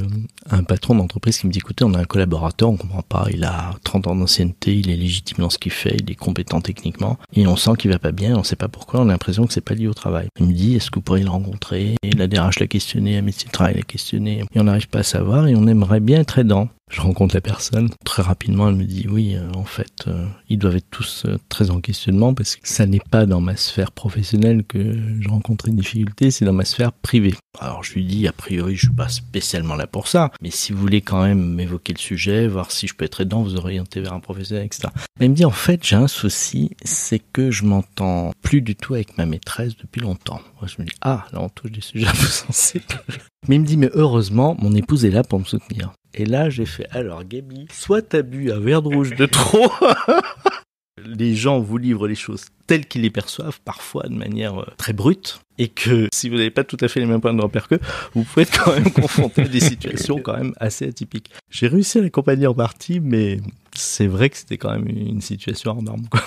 un patron d'entreprise qui me dit « Écoutez, on a un collaborateur, on ne comprend pas, il a trente ans d'ancienneté, il est légitime dans ce qu'il fait, il est compétent techniquement, et on sent qu'il va pas bien, on ne sait pas pourquoi, on a l'impression que c'est pas lié au travail. » Il me dit « Est-ce que vous pourriez le rencontrer ?» Et la D R H l'a questionné, la médecine du travail l'a questionné, et on n'arrive pas à savoir, et on aimerait bien être aidant. Je rencontre la personne, très rapidement elle me dit « Oui, euh, en fait, euh, ils doivent être tous euh, très en questionnement, parce que ça n'est pas dans ma sphère professionnelle que je rencontre une difficulté, c'est dans ma sphère privée. » Alors je lui dis « A priori, je suis pas spécialement là pour ça, mais si vous voulez quand même m'évoquer le sujet, voir si je peux être aidant, vous orienter vers un professionnel, et cetera » Elle me dit, en fait, j'ai un souci, c'est que je m'entends plus du tout avec ma maîtresse depuis longtemps. Moi, je me dis, ah, là, on touche des sujets un peu sensibles. Mais il me dit, mais heureusement, mon épouse est là pour me soutenir. Et là, j'ai fait, alors, Gabi, soit t'as bu un verre de rouge de trop, les gens vous livrent les choses telles qu'ils les perçoivent, parfois de manière très brute, et que si vous n'avez pas tout à fait les mêmes points de repère qu'eux, vous pouvez être quand même confronté à des situations quand même assez atypiques. J'ai réussi à l'accompagner en partie, mais c'est vrai que c'était quand même une situation hors norme, quoi.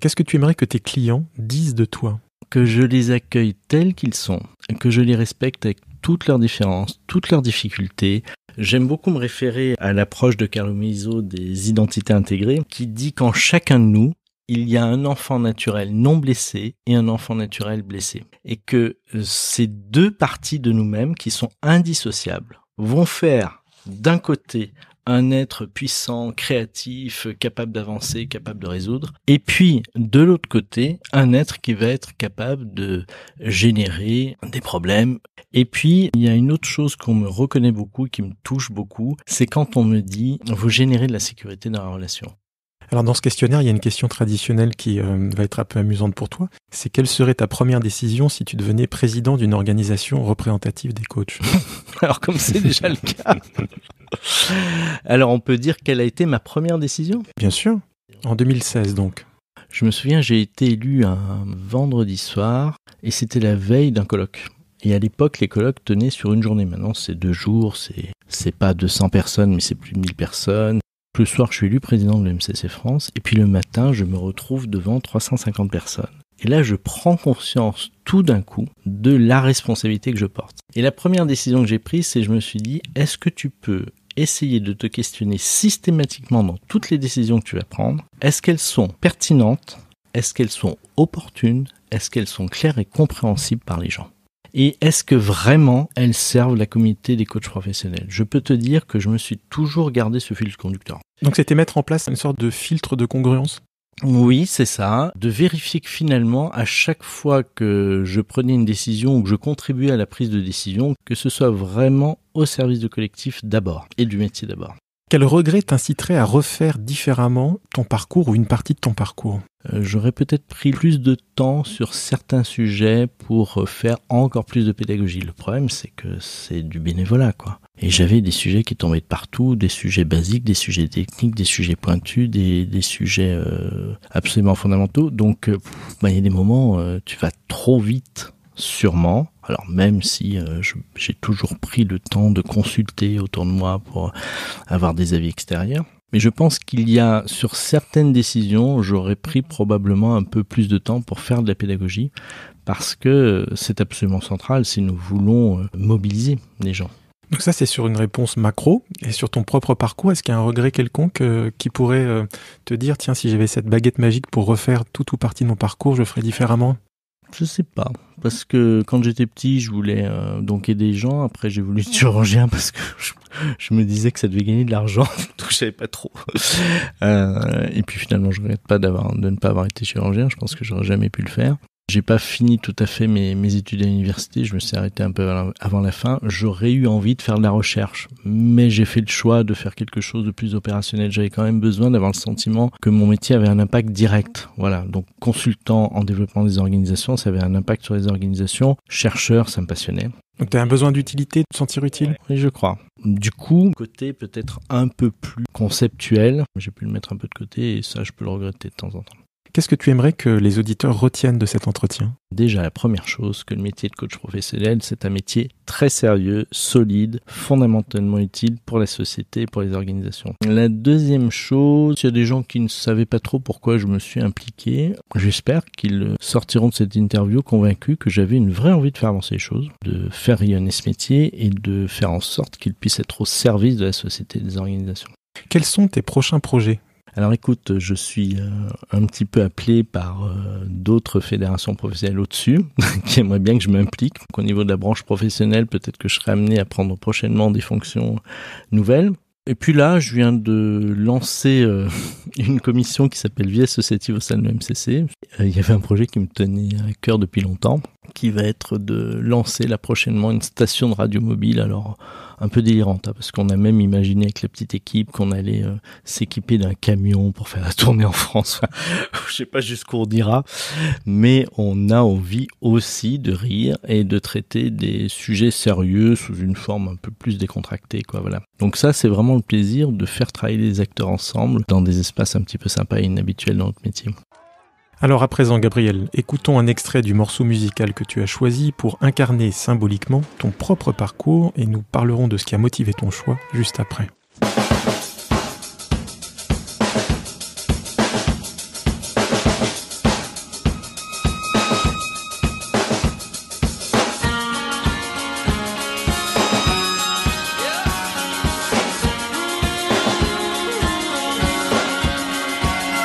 Qu'est-ce que tu aimerais que tes clients disent de toi? Que je les accueille tels qu'ils sont, que je les respecte avec toutes leurs différences, toutes leurs difficultés. J'aime beaucoup me référer à l'approche de Carlo Meliso des identités intégrées, qui dit qu'en chacun de nous, il y a un enfant naturel non blessé et un enfant naturel blessé. Et que ces deux parties de nous-mêmes, qui sont indissociables, vont faire d'un côté un être puissant, créatif, capable d'avancer, capable de résoudre, et puis de l'autre côté, un être qui va être capable de générer des problèmes. Et puis, il y a une autre chose qu'on me reconnaît beaucoup, qui me touche beaucoup, c'est quand on me dit « vous générez de la sécurité dans la relation ». Alors dans ce questionnaire, il y a une question traditionnelle qui euh, va être un peu amusante pour toi. C'est quelle serait ta première décision si tu devenais président d'une organisation représentative des coachs? Alors comme c'est déjà le cas. Alors on peut dire quelle a été ma première décision? Bien sûr, en deux mille seize donc. Je me souviens, j'ai été élu un vendredi soir et c'était la veille d'un colloque. Et à l'époque, les colloques tenaient sur une journée. Maintenant, c'est deux jours, c'est, c'est pas deux cents personnes, mais c'est plus de mille personnes. Le soir, je suis élu président de l'E M C C France. Et puis le matin, je me retrouve devant trois cent cinquante personnes. Et là, je prends conscience tout d'un coup de la responsabilité que je porte. Et la première décision que j'ai prise, c'est que je me suis dit, est-ce que tu peux essayer de te questionner systématiquement dans toutes les décisions que tu vas prendre? Est-ce qu'elles sont pertinentes? Est-ce qu'elles sont opportunes? Est-ce qu'elles sont claires et compréhensibles par les gens? Et est-ce que vraiment elles servent la communauté des coachs professionnels? Je peux te dire que je me suis toujours gardé ce fil conducteur. Donc c'était mettre en place une sorte de filtre de congruence? Oui, c'est ça. De vérifier que finalement, à chaque fois que je prenais une décision ou que je contribuais à la prise de décision, que ce soit vraiment au service du collectif d'abord et du métier d'abord. Quel regret t'inciterait à refaire différemment ton parcours ou une partie de ton parcours? euh, J'aurais peut-être pris plus de temps sur certains sujets pour faire encore plus de pédagogie. Le problème, c'est que c'est du bénévolat, quoi. Et j'avais des sujets qui tombaient de partout, des sujets basiques, des sujets techniques, des sujets pointus, des, des sujets euh, absolument fondamentaux. Donc, il euh, bah, y a des moments, euh, tu vas trop vite, sûrement. Alors même si euh, je, j'ai toujours pris le temps de consulter autour de moi pour avoir des avis extérieurs. Mais je pense qu'il y a, sur certaines décisions, j'aurais pris probablement un peu plus de temps pour faire de la pédagogie parce que c'est absolument central si nous voulons mobiliser les gens. Donc ça, c'est sur une réponse macro. Et sur ton propre parcours, est-ce qu'il y a un regret quelconque euh, qui pourrait euh, te dire « Tiens, si j'avais cette baguette magique pour refaire toute ou partie de mon parcours, je ferais différemment ?» Je sais pas, parce que quand j'étais petit, je voulais euh, donc aider les gens. Après, j'ai voulu être chirurgien parce que je, je me disais que ça devait gagner de l'argent, donc je savais pas trop. Euh, et puis finalement, je regrette pas d'avoir, de ne pas avoir été chirurgien. Je pense que j'aurais jamais pu le faire. J'ai pas fini tout à fait mes, mes études à l'université. Je me suis arrêté un peu avant la fin. J'aurais eu envie de faire de la recherche, mais j'ai fait le choix de faire quelque chose de plus opérationnel. J'avais quand même besoin d'avoir le sentiment que mon métier avait un impact direct. Voilà. Donc, consultant en développement des organisations, ça avait un impact sur les organisations. Chercheur, ça me passionnait. Donc, tu as un besoin d'utilité, de te sentir utile? Oui, je crois. Du coup, côté peut-être un peu plus conceptuel, j'ai pu le mettre un peu de côté et ça, je peux le regretter de temps en temps. Qu'est-ce que tu aimerais que les auditeurs retiennent de cet entretien? Déjà, la première chose, que le métier de coach professionnel, c'est un métier très sérieux, solide, fondamentalement utile pour la société et pour les organisations. La deuxième chose, il y a des gens qui ne savaient pas trop pourquoi je me suis impliqué. J'espère qu'ils sortiront de cette interview convaincus que j'avais une vraie envie de faire avancer les choses, de faire rayonner ce métier et de faire en sorte qu'il puisse être au service de la société et des organisations. Quels sont tes prochains projets? Alors écoute, je suis euh, un petit peu appelé par euh, d'autres fédérations professionnelles au-dessus qui aimeraient bien que je m'implique. Donc, au niveau de la branche professionnelle, peut-être que je serai amené à prendre prochainement des fonctions nouvelles. Et puis là, je viens de lancer euh, une commission qui s'appelle Vie Associative au sein de l'E M C C. Euh, il y avait un projet qui me tenait à cœur depuis longtemps, qui va être de lancer là prochainement une station de radio mobile, alors un peu délirante, hein, parce qu'on a même imaginé avec la petite équipe qu'on allait euh, s'équiper d'un camion pour faire la tournée en France. Je sais pas jusqu'où on dira, mais on a envie aussi de rire et de traiter des sujets sérieux sous une forme un peu plus décontractée, quoi, voilà. Donc ça, c'est vraiment le plaisir de faire travailler les acteurs ensemble dans des espaces un petit peu sympas et inhabituels dans notre métier. Alors à présent, Gabriel, écoutons un extrait du morceau musical que tu as choisi pour incarner symboliquement ton propre parcours et nous parlerons de ce qui a motivé ton choix juste après. How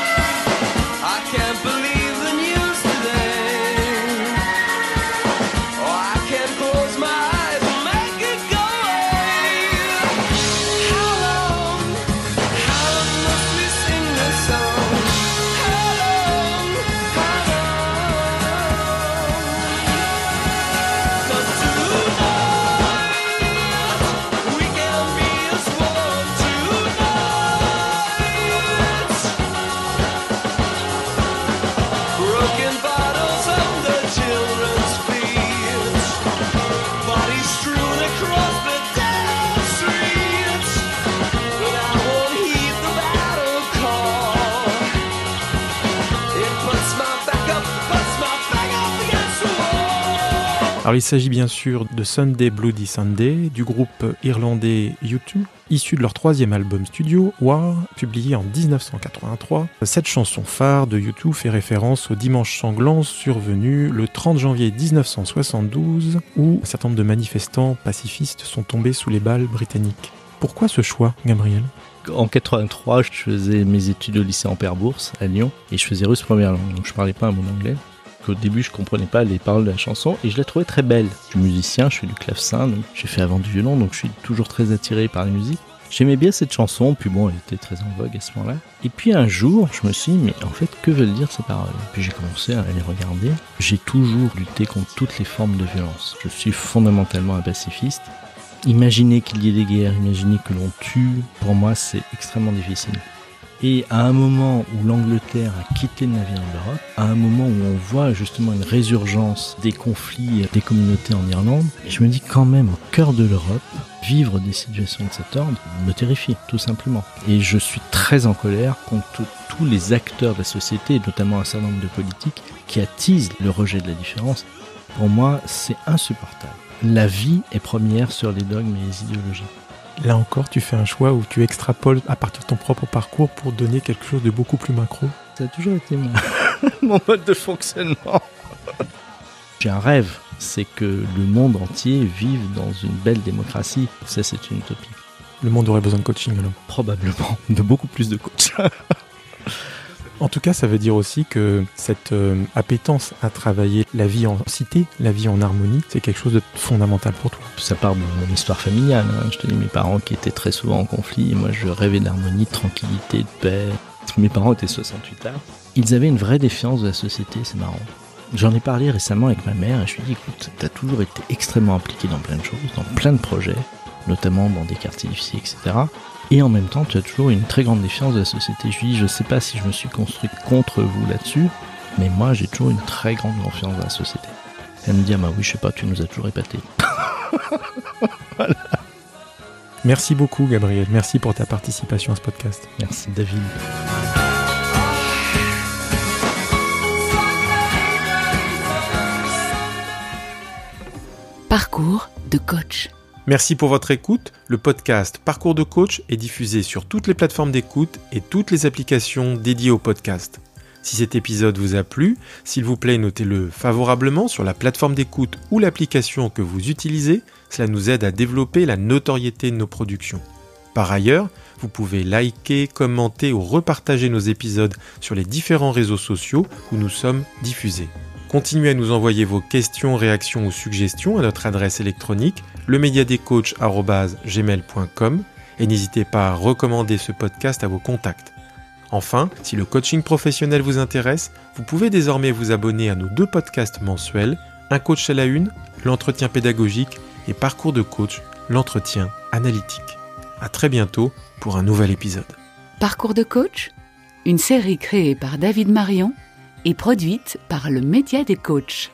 Alors il s'agit bien sûr de Sunday Bloody Sunday, du groupe irlandais U deux, issu de leur troisième album studio, War, publié en dix-neuf cent quatre-vingt-trois. Cette chanson phare de U deux fait référence au dimanche sanglant survenu le trente janvier mille neuf cent soixante-douze, où un certain nombre de manifestants pacifistes sont tombés sous les balles britanniques. Pourquoi ce choix, Gabriel ? En quatre-vingt-trois, je faisais mes études au lycée Ampère-Bourse à Lyon, et je faisais russe première langue, donc je parlais pas un mot d'anglais. Au début, je comprenais pas les paroles de la chanson et je la trouvais très belle. Je suis musicien, je fais du clavecin, donc j'ai fait avant du violon, donc je suis toujours très attiré par la musique. J'aimais bien cette chanson, puis bon, elle était très en vogue à ce moment-là. Et puis un jour, je me suis dit, mais en fait, que veulent dire ces paroles ? Puis j'ai commencé à les regarder. J'ai toujours lutté contre toutes les formes de violence. Je suis fondamentalement un pacifiste. Imaginer qu'il y ait des guerres, imaginer que l'on tue, pour moi, c'est extrêmement difficile. Et à un moment où l'Angleterre a quitté le navire de l'Europe, à un moment où on voit justement une résurgence des conflits des communautés en Irlande, je me dis quand même, au cœur de l'Europe, vivre des situations de cet ordre me terrifie, tout simplement. Et je suis très en colère contre tous les acteurs de la société, notamment un certain nombre de politiques, qui attisent le rejet de la différence. Pour moi, c'est insupportable. La vie est première sur les dogmes et les idéologies. Là encore, tu fais un choix où tu extrapoles à partir de ton propre parcours pour donner quelque chose de beaucoup plus macro. Ça a toujours été mon, mon mode de fonctionnement. J'ai un rêve, c'est que le monde entier vive dans une belle démocratie. Ça, c'est une utopie. Le monde aurait besoin de coaching, alors ? Probablement, de beaucoup plus de coachs. En tout cas, ça veut dire aussi que cette euh, appétence à travailler la vie en cité, la vie en harmonie, c'est quelque chose de fondamental pour toi. Ça part de mon histoire familiale. Hein. Je te dis, mes parents qui étaient très souvent en conflit. Et moi, je rêvais d'harmonie, de tranquillité, de paix. Mes parents étaient soixante-huit ans. Ils avaient une vraie défiance de la société, c'est marrant. J'en ai parlé récemment avec ma mère et je lui ai dit, écoute, t'as toujours été extrêmement impliqué dans plein de choses, dans plein de projets, notamment dans des quartiers difficiles, et cetera. Et en même temps, tu as toujours une très grande défiance de la société. Je dis, je sais pas si je me suis construit contre vous là-dessus, mais moi, j'ai toujours une très grande confiance dans la société. Elle me dit, ah bah oui, je sais pas, tu nous as toujours épatés. Voilà. Merci beaucoup, Gabriel. Merci pour ta participation à ce podcast. Merci, David. Parcours de coach. Merci pour votre écoute. Le podcast Parcours de Coach est diffusé sur toutes les plateformes d'écoute et toutes les applications dédiées au podcast. Si cet épisode vous a plu, s'il vous plaît, notez-le favorablement sur la plateforme d'écoute ou l'application que vous utilisez. Cela nous aide à développer la notoriété de nos productions. Par ailleurs, vous pouvez liker, commenter ou repartager nos épisodes sur les différents réseaux sociaux où nous sommes diffusés. Continuez à nous envoyer vos questions, réactions ou suggestions à notre adresse électronique lemediadecoach arobase gmail point com et n'hésitez pas à recommander ce podcast à vos contacts. Enfin, si le coaching professionnel vous intéresse, vous pouvez désormais vous abonner à nos deux podcasts mensuels, Un coach à la une, l'entretien pédagogique et Parcours de coach, l'entretien analytique. À très bientôt pour un nouvel épisode. Parcours de coach, une série créée par David Marion et produite par le Média des Coachs.